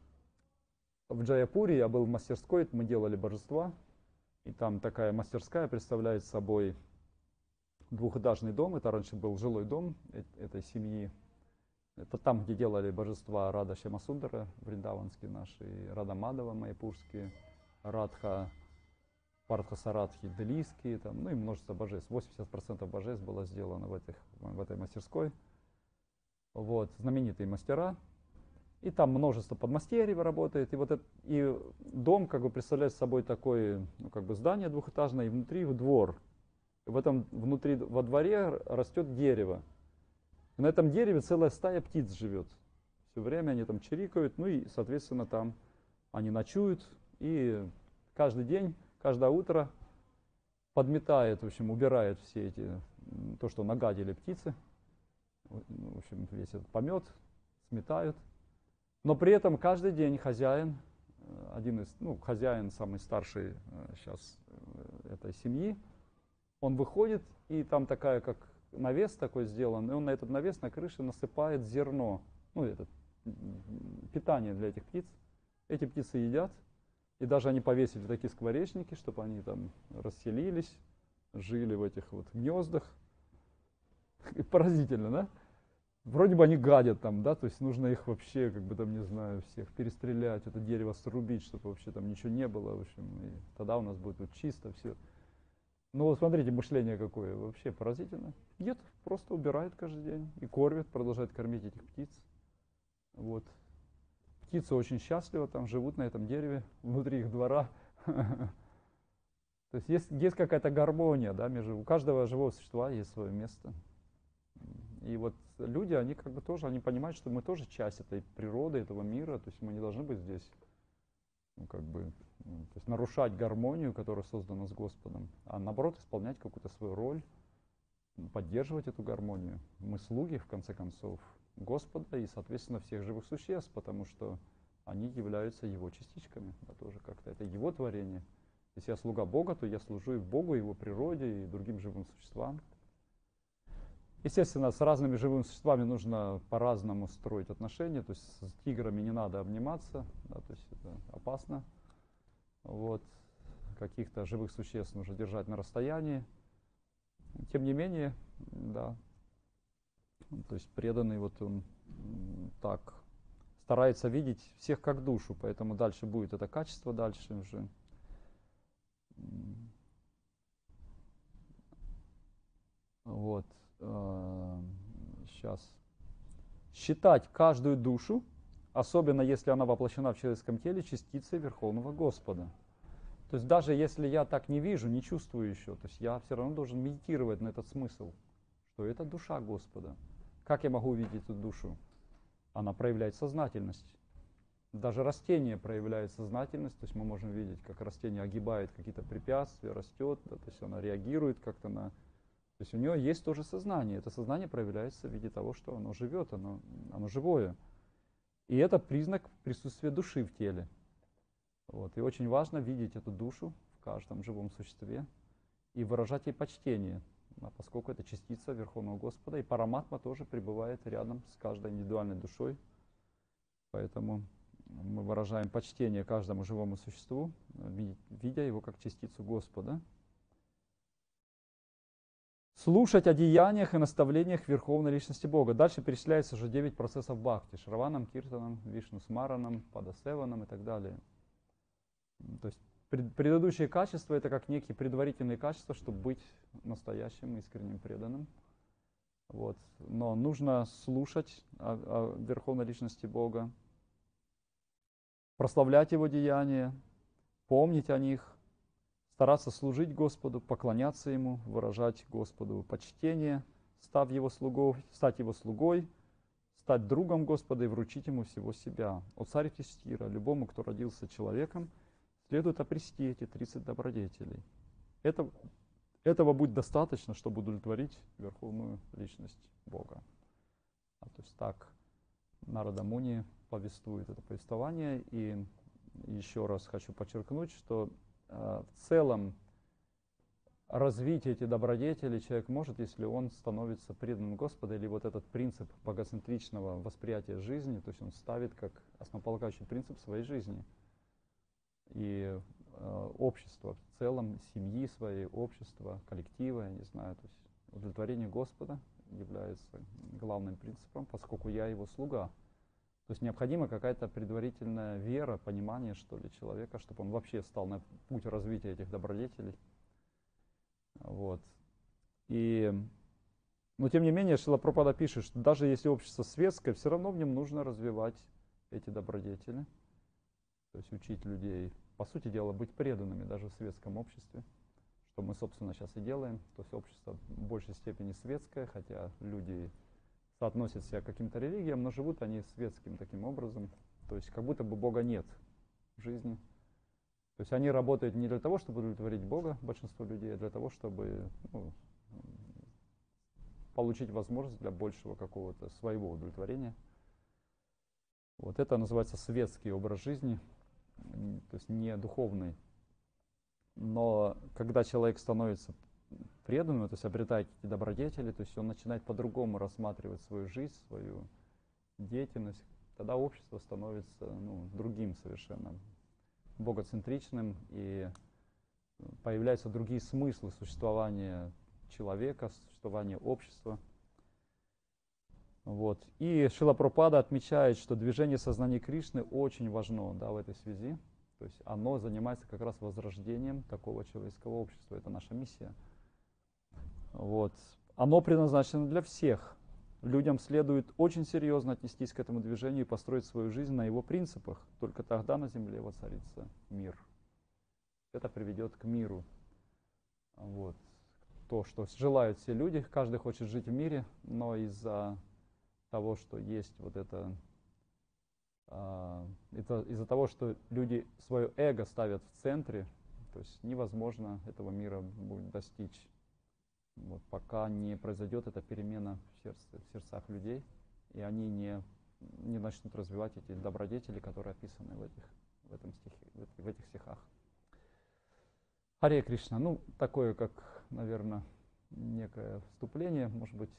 в Джаяпуре, я был в мастерской, мы делали божества. И там такая мастерская представляет собой двухэтажный дом. Это раньше был жилой дом этой семьи. Это там, где делали божества Рада Шьямасундара, вриндаванские наши, Рада Мадава, майпурские, Радха, Партха Сарадхи, делийские, там, ну и множество божеств. восемьдесят процентов божеств было сделано в, этих, в этой мастерской. Вот, знаменитые мастера. И там множество подмастерьев работает. И вот этот, и дом как бы представляет собой такое, ну, как бы здание двухэтажное, и внутри двор. В этом, внутри, во дворе растет дерево. И на этом дереве целая стая птиц живет. Все время они там чирикают, ну и, соответственно, там они ночуют. И каждый день, каждое утро подметает, в общем, убирает все эти, то, что нагадили птицы. В общем, весь этот помет сметают. Но при этом каждый день хозяин, один из, ну, хозяин самый старший сейчас этой семьи, он выходит, и там такая, как навес такой сделан, и он на этот навес, на крыше насыпает зерно, ну, это питание для этих птиц. Эти птицы едят, и даже они повесили такие скворечники, чтобы они там расселились, жили в этих вот гнездах. Поразительно, да? Вроде бы они гадят там, да, то есть нужно их вообще, как бы там, не знаю, всех перестрелять, это дерево срубить, чтобы вообще там ничего не было, в общем, и тогда у нас будет вот чисто все. Ну вот смотрите, мышление какое, вообще поразительно. Нет, просто убирает каждый день и кормит, продолжает кормить этих птиц. Вот. Птицы очень счастливы, там живут на этом дереве, внутри их двора. То есть есть какая-то гармония, да, между... У каждого живого существа есть свое место. И вот люди, они как бы тоже, они понимают, что мы тоже часть этой природы, этого мира, то есть мы не должны быть здесь, ну, как бы, то есть нарушать гармонию, которая создана с Господом, а наоборот исполнять какую-то свою роль, поддерживать эту гармонию. Мы слуги, в конце концов, Господа и, соответственно, всех живых существ, потому что они являются Его частичками, да, тоже как-то, это Его творение. Если я слуга Бога, то я служу и Богу, и Его природе, и другим живым существам. Естественно, с разными живыми существами нужно по-разному строить отношения. То есть с тиграми не надо обниматься, да, то есть это опасно. Вот. Каких-то живых существ нужно держать на расстоянии. Тем не менее, да, то есть преданный вот он так старается видеть всех как душу, поэтому дальше будет это качество, дальше уже. Вот. Сейчас. Считать каждую душу, особенно если она воплощена в человеческом теле, частицей Верховного Господа. То есть даже если я так не вижу, не чувствую еще, то есть я все равно должен медитировать на этот смысл, что это душа Господа. Как я могу увидеть эту душу? Она проявляет сознательность. Даже растение проявляет сознательность, то есть мы можем видеть, как растение огибает какие-то препятствия, растет, да, то есть оно реагирует как-то на... То есть у нее есть тоже сознание. Это сознание проявляется в виде того, что оно живет, оно, оно живое. И это признак присутствия души в теле. Вот. И очень важно видеть эту душу в каждом живом существе и выражать ей почтение, поскольку это частица Верховного Господа, и Параматма тоже пребывает рядом с каждой индивидуальной душой. Поэтому мы выражаем почтение каждому живому существу, видя его как частицу Господа. Слушать о деяниях и наставлениях Верховной Личности Бога. Дальше перечисляется уже девять процессов бхакти. Шраванам, Киртанам, Вишнусмаранам, Падасеванам и так далее. То есть предыдущие качества — это как некие предварительные качества, чтобы быть настоящим, искренним, преданным. Вот. Но нужно слушать о, о Верховной Личности Бога, прославлять Его деяния, помнить о них, стараться служить Господу, поклоняться Ему, выражать Господу почтение, став Его слугов, стать Его слугой, стать другом Господа и вручить Ему всего себя. О царе Юдхиштхира, любому, кто родился человеком, следует обрести эти тридцать добродетелей. Это, этого будет достаточно, чтобы удовлетворить Верховную Личность Бога. А то есть так Нарада Муни повествует это повествование. И еще раз хочу подчеркнуть, что э, в целом развить эти добродетели человек может, если он становится преданным Господу, или вот этот принцип богоцентричного восприятия жизни, то есть он ставит как основополагающий принцип своей жизни. И э, общество в целом, семьи своей, общества, коллектива, я не знаю, то есть удовлетворение Господа является главным принципом, поскольку я его слуга. То есть необходима какая-то предварительная вера, понимание, что ли, человека, чтобы он вообще стал на путь развития этих добродетелей. Вот. И, но тем не менее, Шрила Прабхупада пишет, что даже если общество светское, все равно в нем нужно развивать эти добродетели. То есть учить людей, по сути дела, быть преданными даже в светском обществе, что мы, собственно, сейчас и делаем. То есть общество в большей степени светское, хотя люди соотносят себя к каким-то религиям, но живут они светским таким образом. То есть как будто бы Бога нет в жизни. То есть они работают не для того, чтобы удовлетворить Бога, большинство людей, а для того, чтобы ну, получить возможность для большего какого-то своего удовлетворения. Вот это называется светский образ жизни, то есть не духовный. Но когда человек становится преданным, то есть обретает эти добродетели, то есть он начинает по-другому рассматривать свою жизнь, свою деятельность, тогда общество становится ну, другим совершенно, богоцентричным, и появляются другие смыслы существования человека, существования общества. Вот. И Шрила Прабхупада отмечает, что движение сознания Кришны очень важно, да, в этой связи. То есть оно занимается как раз возрождением такого человеческого общества. Это наша миссия. Вот. Оно предназначено для всех. Людям следует очень серьезно отнестись к этому движению и построить свою жизнь на его принципах. Только тогда на земле воцарится мир. Это приведет к миру. Вот. То, что желают все люди. Каждый хочет жить в мире, но из-за того, что есть вот это, а, это из-за того, что люди свое эго ставят в центре, то есть невозможно этого мира будет достичь. Вот, пока не произойдет эта перемена в, сердце, в сердцах людей, и они не, не начнут развивать эти добродетели, которые описаны в этих, в этом стихе, в этих стихах. Харе Кришна. Ну, такое, как, наверное, некое вступление, может быть,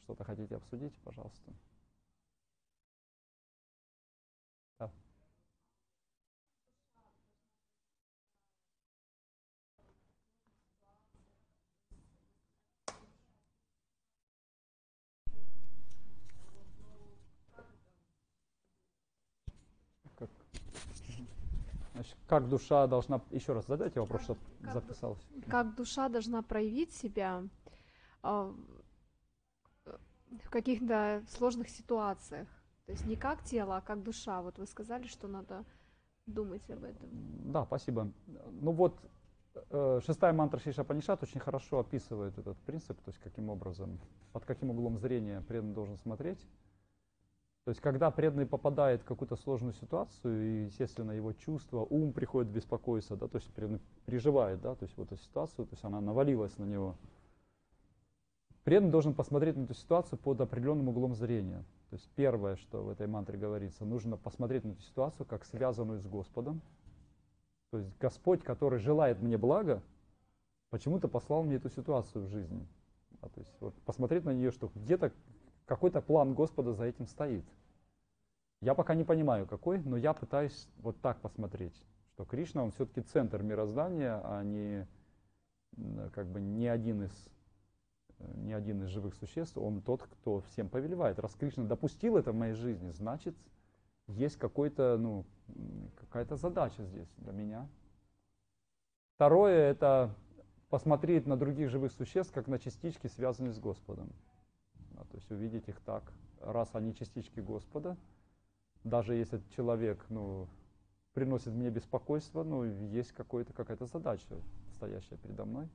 что-то хотите обсудить, пожалуйста. Да. Как, значит, как душа должна... Еще раз задайте вопрос, чтобы записалось. Как душа должна проявить себя в каких-то сложных ситуациях, то есть не как тело, а как душа. Вот вы сказали, что надо думать об этом. Да, спасибо. Ну вот, э, шестая мантра Шри Шапанишат очень хорошо описывает этот принцип, то есть каким образом, под каким углом зрения преданный должен смотреть. То есть когда преданный попадает в какую-то сложную ситуацию, и, естественно, его чувства, ум приходит беспокоиться, да, то есть преданный переживает, да, то есть вот эту ситуацию, то есть она навалилась на него. преданный должен посмотреть на эту ситуацию под определенным углом зрения. То есть первое, что в этой мантре говорится, нужно посмотреть на эту ситуацию как связанную с Господом. То есть Господь, который желает мне блага, почему-то послал мне эту ситуацию в жизни. А то есть вот посмотреть на нее, что где-то какой-то план Господа за этим стоит. Я пока не понимаю, какой, но я пытаюсь вот так посмотреть, что Кришна, он все-таки центр мироздания, а не как бы не один из, не один из живых существ, он тот, кто всем повелевает. Раз Кришна допустил это в моей жизни, значит, есть какой-то, ну, какая-то задача здесь для меня. Второе — это посмотреть на других живых существ, как на частички, связанные с Господом. А, то есть увидеть их так. Раз они частички Господа, даже если человек, ну, приносит мне беспокойство, ну, есть какая-то задача, стоящая передо мной.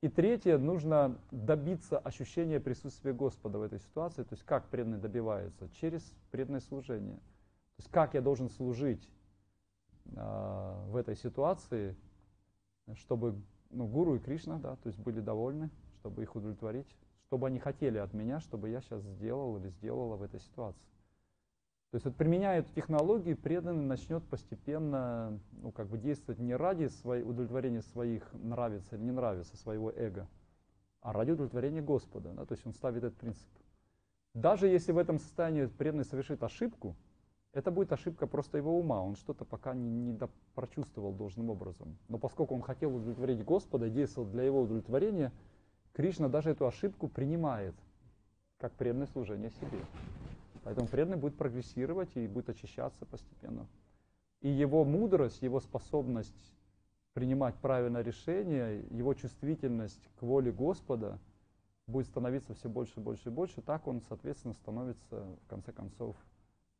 И третье, нужно добиться ощущения присутствия Господа в этой ситуации. То есть как преданный добивается? Через преданное служение. То есть как я должен служить э, в этой ситуации, чтобы, ну, Гуру и Кришна, да, то есть были довольны, чтобы их удовлетворить, чтобы они хотели от меня, чтобы я сейчас сделал или сделала в этой ситуации. То есть вот, применяя эту технологию, преданный начнет постепенно, ну, как бы действовать не ради своей, удовлетворения своих нравится или не нравится, своего эго, а ради удовлетворения Господа. Да? То есть он ставит этот принцип. Даже если в этом состоянии преданный совершит ошибку, это будет ошибка просто его ума. Он что-то пока не, не прочувствовал должным образом. Но поскольку он хотел удовлетворить Господа, действовал для его удовлетворения, Кришна даже эту ошибку принимает как преданное служение себе. Поэтому преданный будет прогрессировать и будет очищаться постепенно. И его мудрость, его способность принимать правильное решение, его чувствительность к воле Господа будет становиться все больше, больше и больше. Так он, соответственно, становится, в конце концов,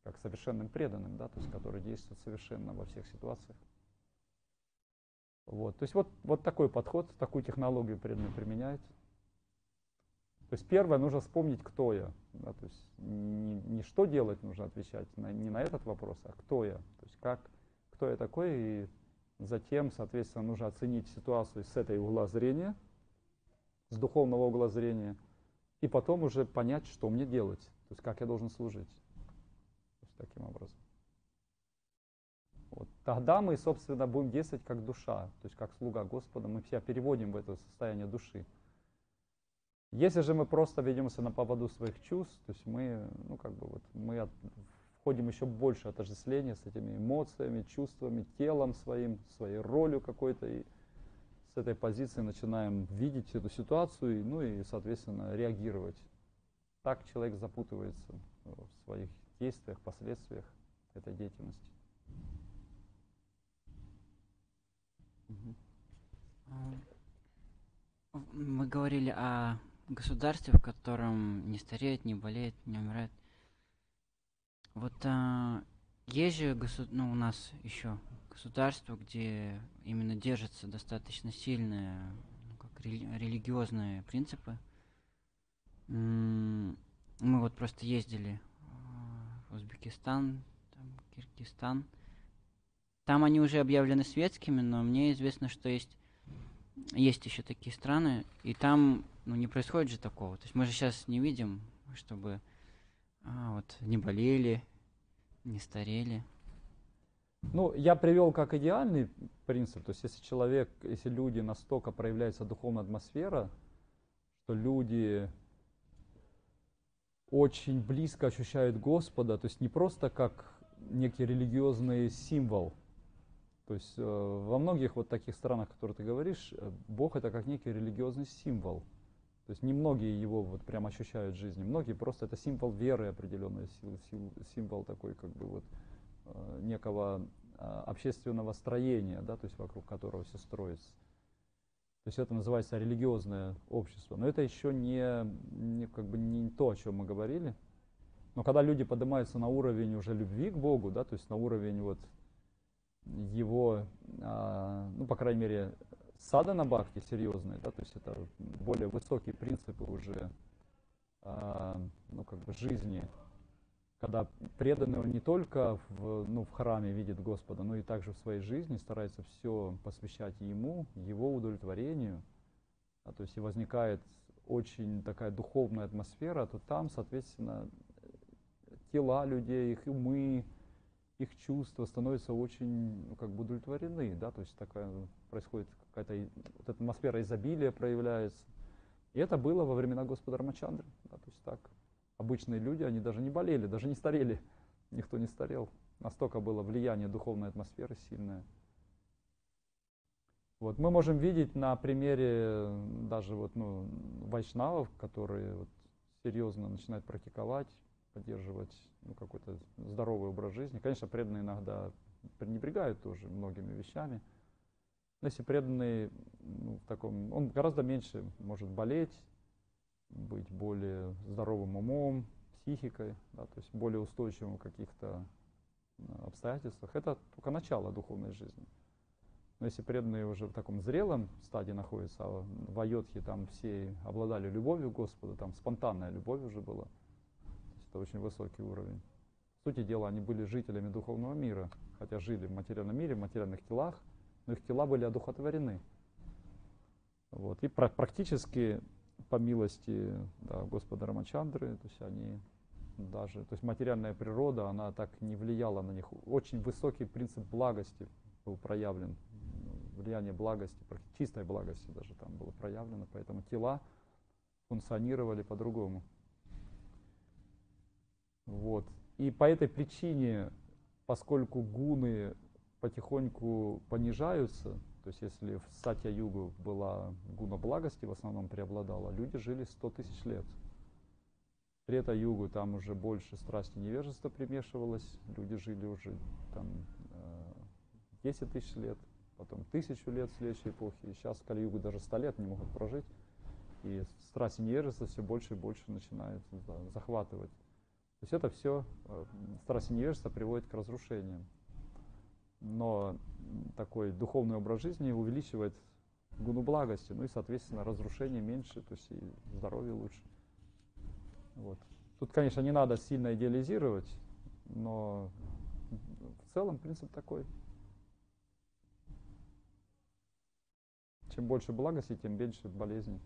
как совершенным преданным, да, то есть который действует совершенно во всех ситуациях. Вот, то есть вот, вот такой подход, такую технологию преданный применяет. То есть первое, нужно вспомнить, кто я. Да, то есть не, не что делать нужно отвечать, на, не на этот вопрос, а кто я. То есть как, кто я такой, и затем, соответственно, нужно оценить ситуацию с этой угла зрения, с духовного угла зрения, и потом уже понять, что мне делать, то есть как я должен служить. То есть таким образом. Вот. Тогда мы, собственно, будем действовать как душа, то есть как слуга Господа. Мы себя переводим в это состояние души. Если же мы просто ведемся на поводу своих чувств, то есть мы, ну, как бы вот, мы от, входим еще больше отождествления с этими эмоциями, чувствами, телом своим, своей ролью какой-то, и с этой позиции начинаем видеть эту ситуацию, и, ну и, соответственно, реагировать. Так человек запутывается в своих действиях, последствиях этой деятельности. Мы говорили о государстве, в котором не стареет, не болеет, не умирает. Вот а, есть же госу... ну, у нас еще государство, где именно держатся достаточно сильные, ну, как рели... религиозные принципы. Мы вот просто ездили в Узбекистан, там, Киргизстан. Там они уже объявлены светскими, но мне известно, что есть, есть еще такие страны, и там, ну, не происходит же такого. То есть мы же сейчас не видим, чтобы а, вот, не болели, не старели. Ну, я привел как идеальный принцип. То есть если человек, если люди настолько проявляется духовная атмосфера, что люди очень близко ощущают Господа, то есть не просто как некий религиозный символ. То есть э, во многих вот таких странах, о которых ты говоришь, Бог — это как некий религиозный символ. То есть немногие его вот прям ощущают в жизни. Многие просто это символ веры определенной, символ такой как бы вот э, некого э, общественного строения, да, то есть вокруг которого все строится. То есть это называется религиозное общество. Но это еще не, не, как бы не то, о чем мы говорили. Но когда люди поднимаются на уровень уже любви к Богу, да, то есть на уровень вот его, ну, по крайней мере, садана бхакти серьезные, да, то есть это более высокие принципы уже, ну, как бы жизни, когда преданный не только в, ну, в храме видит Господа, но и также в своей жизни старается все посвящать Ему, Его удовлетворению, да, то есть и возникает очень такая духовная атмосфера, то там, соответственно, тела людей, их умы, их чувства становятся очень, ну, как бы удовлетворены, да, то есть такая происходит какая-то вот атмосфера изобилия проявляется. И это было во времена Господа Рамачандры, да, то есть так обычные люди, они даже не болели, даже не старели, никто не старел, настолько было влияние духовной атмосферы сильное. Вот, мы можем видеть на примере даже вот, ну, вайшнавов, которые вот серьезно начинают практиковать, поддерживать, ну, какой-то здоровый образ жизни. Конечно, преданные иногда пренебрегают тоже многими вещами. Но если преданный, ну, в таком, он гораздо меньше может болеть, быть более здоровым умом, психикой, да, то есть более устойчивым в каких-то обстоятельствах, это только начало духовной жизни. Но если преданные уже в таком зрелом стадии находятся, а в Айодхе там все обладали любовью к Господу, там спонтанная любовь уже была, это очень высокий уровень. По сути дела, они были жителями духовного мира, хотя жили в материальном мире, в материальных телах, но их тела были одухотворены. Вот. И практически, по милости, да, Господа Рамачандры, то есть они даже, то есть материальная природа, она так не влияла на них. Очень высокий принцип благости был проявлен, влияние благости, чистой благости даже там было проявлено, поэтому тела функционировали по-другому. Вот. И по этой причине, поскольку гуны потихоньку понижаются, то есть если в Сатья-югу была гуна благости, в основном преобладала, люди жили сто тысяч лет. В Трета-югу там уже больше страсти невежества примешивалось, люди жили уже там десять тысяч лет, потом тысячу лет в следующей эпохе, и сейчас в Кали-югу даже сто лет не могут прожить, и страсть невежества все больше и больше начинает, да, захватывать. То есть это все, страсть и невежество приводит к разрушениям. Но такой духовный образ жизни увеличивает гуну благости, ну и, соответственно, разрушение меньше, то есть и здоровье лучше. Вот. Тут, конечно, не надо сильно идеализировать, но в целом принцип такой. Чем больше благости, тем меньше болезней.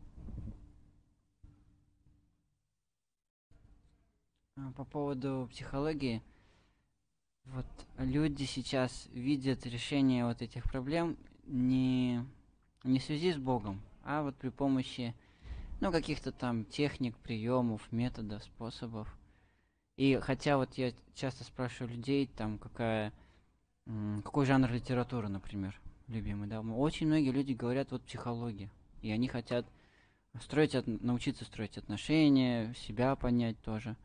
По поводу психологии, вот люди сейчас видят решение вот этих проблем не, не в связи с Богом, а вот при помощи, ну, каких-то там техник, приемов, методов, способов. И хотя вот я часто спрашиваю людей, там, какая, какой жанр литературы, например, любимый, да, очень многие люди говорят, вот, психология, и они хотят строить, научиться строить отношения, себя понять тоже.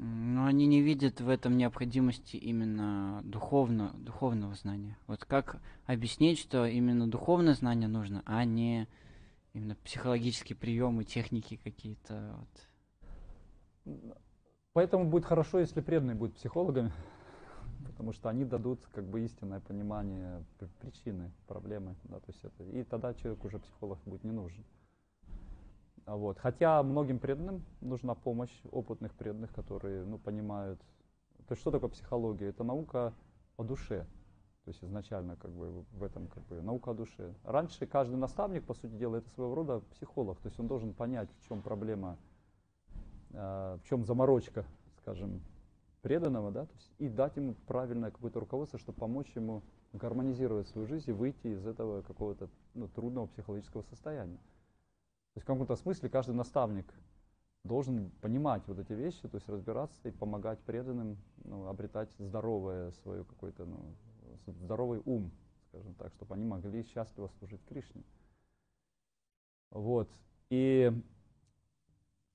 Но они не видят в этом необходимости именно духовно, духовного знания. Вот как объяснить, что именно духовное знание нужно, а не именно психологические приемы, техники какие-то? Вот. Поэтому будет хорошо, если преданные будут психологами, потому что они дадут как бы истинное понимание причины, проблемы. Да, то есть это, и тогда человек уже психолог будет не нужен. Вот. Хотя многим преданным нужна помощь опытных преданных, которые, ну, понимают, то есть что такое психология? Это наука о душе, то есть изначально как бы в этом как бы наука о душе. Раньше каждый наставник, по сути дела, это своего рода психолог, то есть он должен понять, в чем проблема, э, в чем заморочка, скажем, преданного, да, то есть и дать ему правильное какое-то руководство, чтобы помочь ему гармонизировать свою жизнь и выйти из этого какого-то, ну, трудного психологического состояния. То есть в каком-то смысле каждый наставник должен понимать вот эти вещи, то есть разбираться и помогать преданным, ну, обретать здоровое свое какой-то, ну, здоровый ум, скажем так, чтобы они могли счастливо служить Кришне. Вот. И,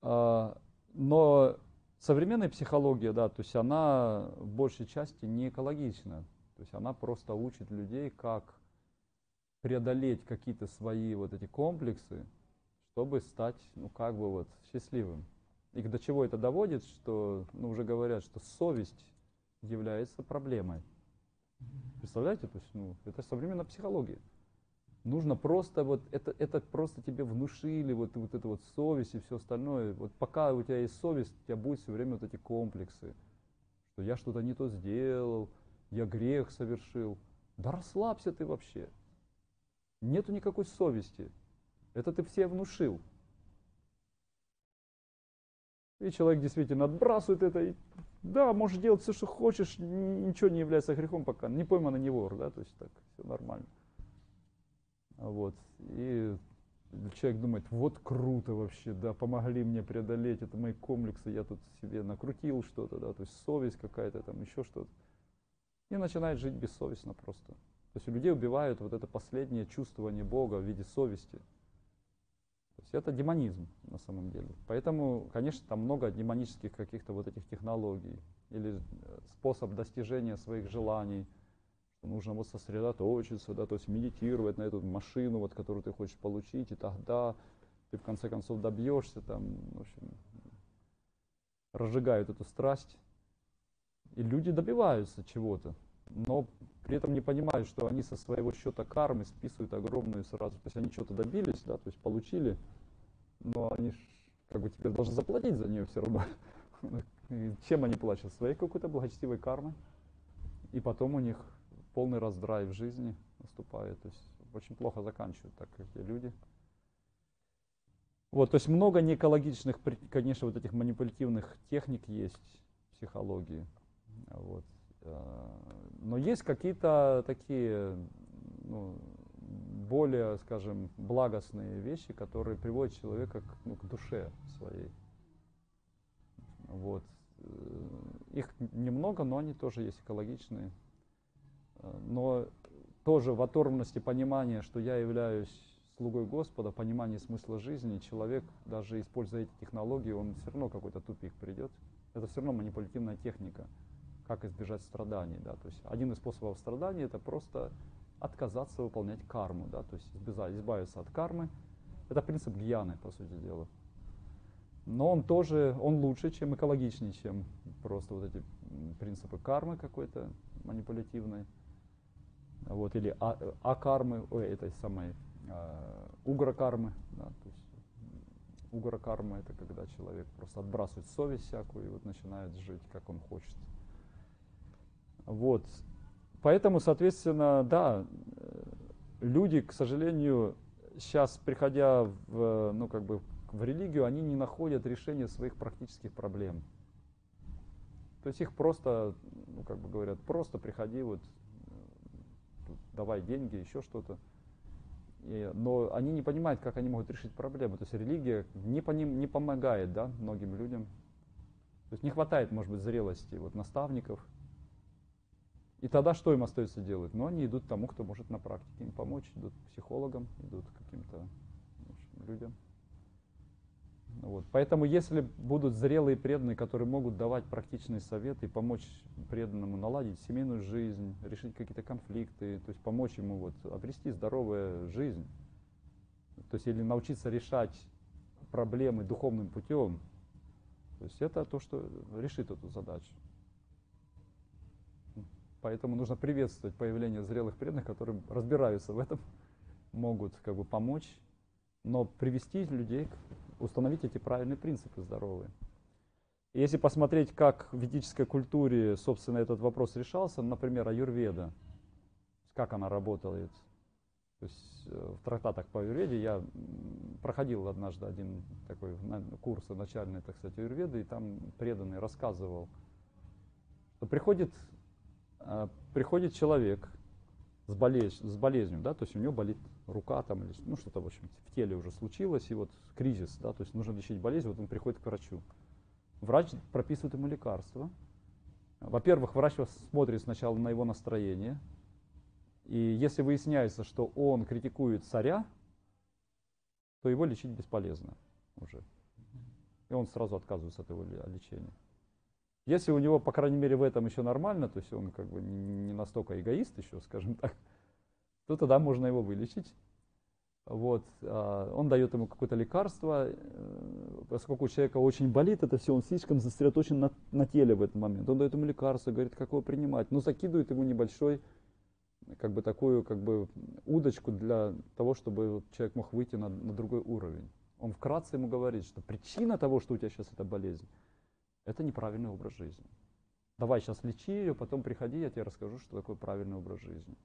э, но современная психология, да, то есть она в большей части не экологична, то есть она просто учит людей, как преодолеть какие-то свои вот эти комплексы, чтобы стать, ну, как бы вот счастливым. И до чего это доводит, что, ну, уже говорят, что совесть является проблемой. Представляете, то есть, ну, это современная психология. Нужно просто вот, это, это просто тебе внушили, вот, вот это вот совесть и все остальное. Вот пока у тебя есть совесть, у тебя будут все время вот эти комплексы, что я что-то не то сделал, я грех совершил. Да расслабься ты вообще. Нету никакой совести. Это ты все внушил. И человек действительно отбрасывает это. И, да, можешь делать все, что хочешь, ничего не является грехом, пока не пойман и не вор, да, то есть так, все нормально. Вот, и человек думает, вот круто вообще, да, помогли мне преодолеть это мои комплексы, я тут себе накрутил что-то, да, то есть совесть какая-то, там еще что-то. И начинает жить бессовестно просто. То есть у людей убивают вот это последнее чувствование Бога в виде совести. То есть это демонизм на самом деле. Поэтому, конечно, там много демонических каких-то вот этих технологий или способ достижения своих желаний. Нужно вот сосредоточиться, да, то есть медитировать на эту машину, вот, которую ты хочешь получить, и тогда ты в конце концов добьешься, там, в общем, разжигают эту страсть. И люди добиваются чего-то, но при этом не понимают, что они со своего счета кармы списывают огромную сразу. То есть они что-то добились, да, то есть получили, но они ж, как бы, теперь должны заплатить за нее все равно. Чем они платят? Своей какой-то благочестивой кармой. И потом у них полный раздрай в жизни наступает, то есть очень плохо заканчивают так эти люди. Вот, то есть много неэкологичных, конечно, вот этих манипулятивных техник есть в психологии. Вот. Но есть какие-то такие, ну, более, скажем, благостные вещи, которые приводят человека к, ну, к душе своей. Вот. Их немного, но они тоже есть экологичные. Но тоже в оторванности понимания, что я являюсь слугой Господа, понимание смысла жизни, человек, даже используя эти технологии, он все равно какой-то тупик придет. Это все равно манипулятивная техника, как избежать страданий. Да? То есть один из способов страданий — это просто отказаться выполнять карму, да? То есть избавиться от кармы. Это принцип гьяны, по сути дела. Но он тоже, он лучше, чем экологичнее, чем просто вот эти принципы кармы какой-то манипулятивной. Вот, или а, а кармы, ой, этой самой а, угра кармы, да, то есть угра кармы — это когда человек просто отбрасывает совесть всякую и вот начинает жить, как он хочет. Вот, поэтому, соответственно, да, люди, к сожалению, сейчас, приходя в, ну, как бы в религию, они не находят решения своих практических проблем. То есть их просто, ну, как бы говорят, просто приходи вот, давай деньги, еще что-то. Но они не понимают, как они могут решить проблему. То есть религия не, по ним, не помогает, да, многим людям. То есть не хватает, может быть, зрелости вот, наставников. И тогда что им остается делать? Но они идут к тому, кто может на практике им помочь. Идут к психологам, идут к каким-то людям. Вот. Поэтому если будут зрелые преданные, которые могут давать практичные советы и помочь преданному наладить семейную жизнь, решить какие-то конфликты, то есть помочь ему вот обрести здоровую жизнь, то есть или научиться решать проблемы духовным путем, то есть это то, что решит эту задачу. Поэтому нужно приветствовать появление зрелых преданных, которые разбираются в этом, могут как бы помочь, но привести людей к... установить эти правильные принципы здоровые. И если посмотреть, как в ведической культуре, собственно, этот вопрос решался, например, аюрведа, как она работает. То есть в трактатах по аюрведе я проходил однажды один такой курс начальный, так сказать, аюрведы, и там преданный рассказывал, что приходит, приходит человек с, болез... с болезнью, да, то есть у него болит рука там, или, ну, что-то, в общем, в теле уже случилось, и вот кризис, да, то есть нужно лечить болезнь, вот он приходит к врачу. Врач прописывает ему лекарства. Во-первых, врач смотрит сначала на его настроение, и если выясняется, что он критикует царя, то его лечить бесполезно уже. И он сразу отказывается от его лечения. Если у него, по крайней мере, в этом еще нормально, то есть он как бы не настолько эгоист еще, скажем так, то тогда можно его вылечить. Вот. Он дает ему какое-то лекарство. Поскольку у человека очень болит это все, он слишком сосредоточен на, на теле в этот момент. Он дает ему лекарство, говорит, как его принимать. Но закидывает ему небольшой, как бы такую, как бы удочку для того, чтобы человек мог выйти на, на другой уровень. Он вкратце ему говорит, что причина того, что у тебя сейчас эта болезнь, это неправильный образ жизни. Давай сейчас лечи ее, потом приходи, я тебе расскажу, что такое правильный образ жизни.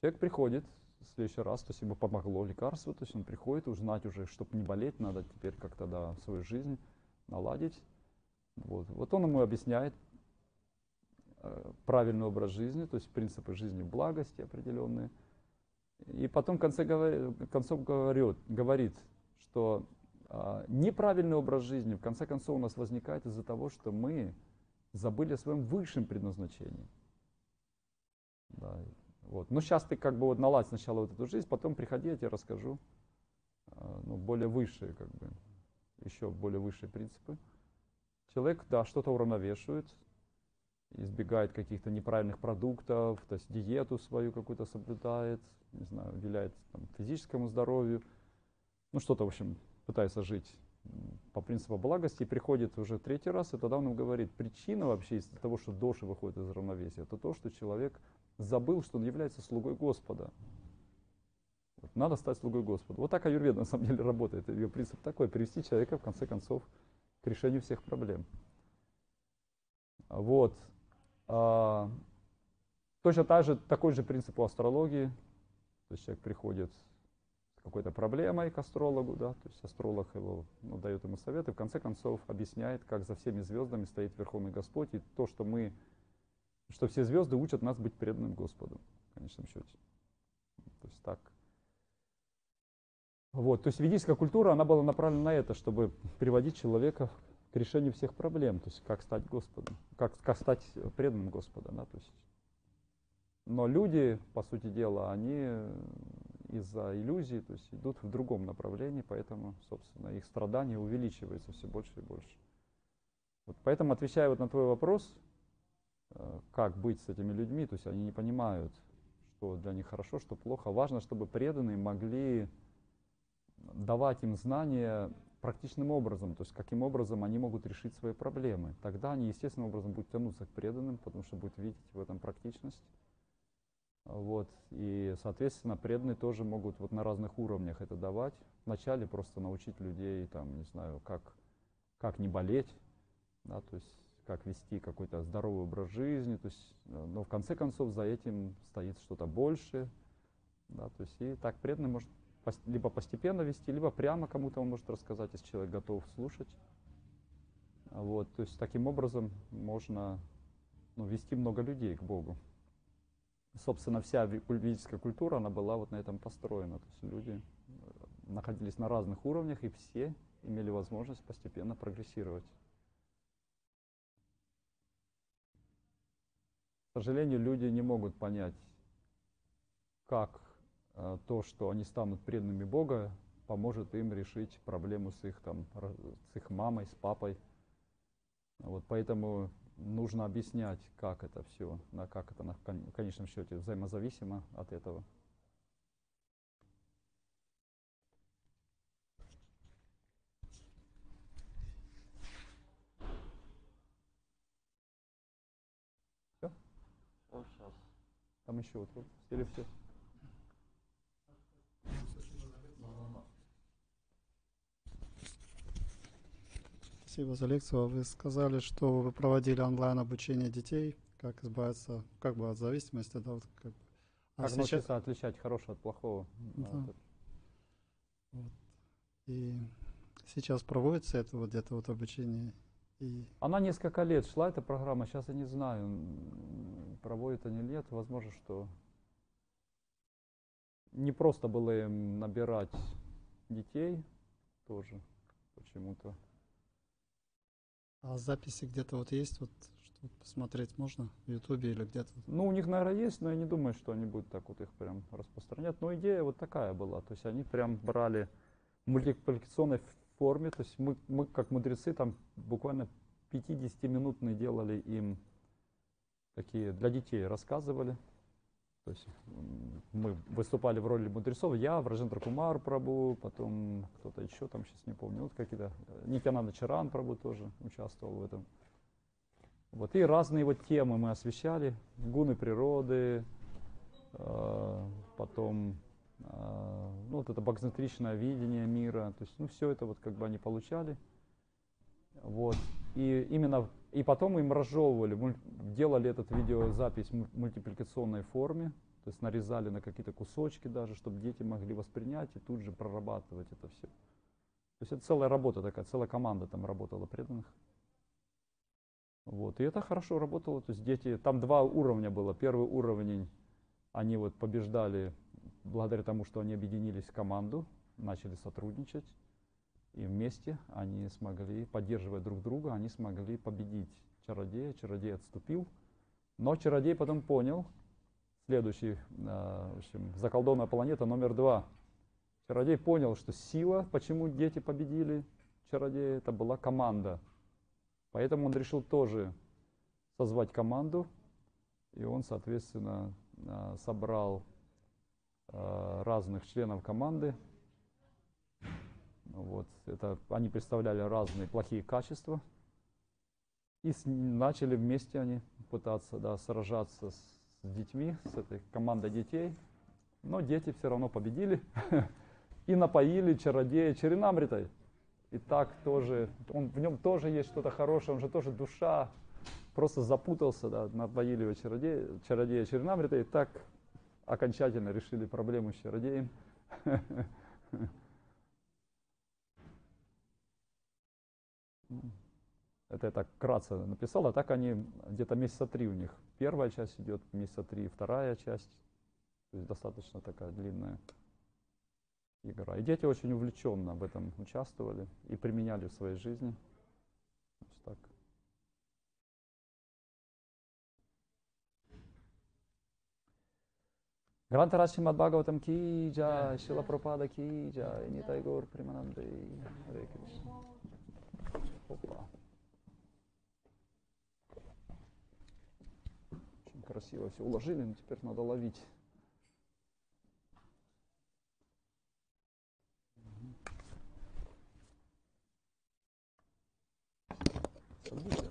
Человек приходит в следующий раз, то есть ему помогло лекарство, то есть он приходит узнать уже, чтобы не болеть, надо теперь как-то, да, свою жизнь наладить. Вот, вот он ему объясняет э, правильный образ жизни, то есть принципы жизни благости определенные. И потом в конце говор... концов говорит, говорит, что э, неправильный образ жизни в конце концов у нас возникает из-за того, что мы забыли о своем высшем предназначении. Да, вот. Но сейчас ты как бы вот наладь сначала вот эту жизнь, потом приходи, я тебе расскажу э, ну, более высшие, как бы, еще более высшие принципы. Человек, да, что-то уравновешивает, избегает каких-то неправильных продуктов, то есть диету свою какую-то соблюдает, не знаю, уделяет там, физическому здоровью, ну что-то, в общем, пытается жить по принципу благости, и приходит уже третий раз, и тогда он говорит, причина вообще из того, что доши выходит из равновесия, это то, что человек забыл, что он является слугой Господа. Вот, надо стать слугой Господа. Вот так аюрведа на самом деле работает. Ее принцип такой, привести человека, в конце концов, к решению всех проблем. Вот. А, точно так же, такой же принцип у астрологии. То есть человек приходит с какой-то проблемой к астрологу, да, то есть астролог его, ну, дает ему совет и в конце концов объясняет, как за всеми звездами стоит Верховный Господь, и то, что мы, что все звезды учат нас быть преданным Господу, в конечном счете. То есть так. Вот, то есть ведическая культура, она была направлена на это, чтобы приводить человека к решению всех проблем, то есть как стать Господом, как, как стать преданным Господа, да, то есть. Но люди, по сути дела, они из-за иллюзий, то есть идут в другом направлении, поэтому, собственно, их страдания увеличиваются все больше и больше. Вот, поэтому, отвечая вот на твой вопрос, как быть с этими людьми, то есть они не понимают, что для них хорошо, что плохо. Важно, чтобы преданные могли давать им знания практичным образом, то есть каким образом они могут решить свои проблемы. Тогда они естественным образом будут тянуться к преданным, потому что будут видеть в этом практичность. Вот. И, соответственно, преданные тоже могут вот на разных уровнях это давать. Вначале просто научить людей, там, не знаю, как, как не болеть, да, то есть как вести какой-то здоровый образ жизни. То есть, но в конце концов за этим стоит что-то большее. Да, то есть, и так преданный может либо постепенно вести, либо прямо кому-то он может рассказать, если человек готов слушать. Вот, то есть таким образом можно, ну, вести много людей к Богу. Собственно, вся ведическая культура, она была вот на этом построена. То есть люди находились на разных уровнях, и все имели возможность постепенно прогрессировать. К сожалению, люди не могут понять, как то, что они станут преданными Бога, поможет им решить проблему с их, там, с их мамой, с папой. Вот поэтому нужно объяснять, как это все, как это на конечном счете взаимозависимо от этого. Все? Там еще вот, или все? Спасибо за лекцию. Вы сказали, что вы проводили онлайн обучение детей, как избавиться, как бы, от зависимости, да, вот как. А как сейчас отличать хорошее от плохого. Да. Да. Вот. И сейчас проводится это вот где-то вот обучение. И... Она несколько лет шла, эта программа. Сейчас я не знаю, проводит они лет. Возможно, что не просто было им набирать детей тоже почему-то. А записи где-то вот есть, вот, что посмотреть можно в Ютубе или где-то? Ну, у них, наверное, есть, но я не думаю, что они будут так вот их прям распространять. Но идея вот такая была, то есть они прям брали в мультипликационной форме, то есть мы, мы как мудрецы, там буквально пятидесятиминутные делали им такие, для детей рассказывали. То есть мы выступали в роли мудрецов, я, Враджендракумар Прабу, потом кто-то еще, там сейчас не помню, вот какие-то, Никиананда Чаран Прабу тоже участвовал в этом. Вот, и разные вот темы мы освещали, гуны природы, э, потом, э, ну, вот это багзентричное видение мира, то есть, ну, все это вот как бы они получали, вот, и именно... И потом им разжевывали, делали этот видеозапись в мультипликационной форме, то есть нарезали на какие-то кусочки даже, чтобы дети могли воспринять и тут же прорабатывать это все. То есть это целая работа такая, целая команда там работала преданных. Вот. И это хорошо работало. То есть дети, там два уровня было. Первый уровень, они вот побеждали благодаря тому, что они объединились в команду, начали сотрудничать. И вместе они смогли, поддерживая друг друга, они смогли победить чародея. Чародей отступил. Но чародей потом понял, следующий, в общем, заколдованная планета номер два. Чародей понял, что сила, почему дети победили чародея, это была команда. Поэтому он решил тоже созвать команду, и он, соответственно, собрал разных членов команды. Вот, это, они представляли разные плохие качества, и с, начали вместе они пытаться да, сражаться с, с детьми, с этой командой детей. Но дети все равно победили и напоили чародея чаринамритой. И так тоже, он, в нем тоже есть что-то хорошее, он же тоже душа, просто запутался, да, напоили его чародея, чародея чаринамритой, и так окончательно решили проблему с чародеем. Это я так вкратце написал, а так они где-то месяца три у них. Первая часть идет месяца три, вторая часть. То есть достаточно такая длинная игра. И дети очень увлеченно в этом участвовали и применяли в своей жизни. Значит, так. Грантара Шимадбхагаватам ки джай, Шрила Прабхупада ки джай, Нитай Гаур Примананде, Харе Кришна. Опа. Очень красиво все уложили, но теперь надо ловить. Угу.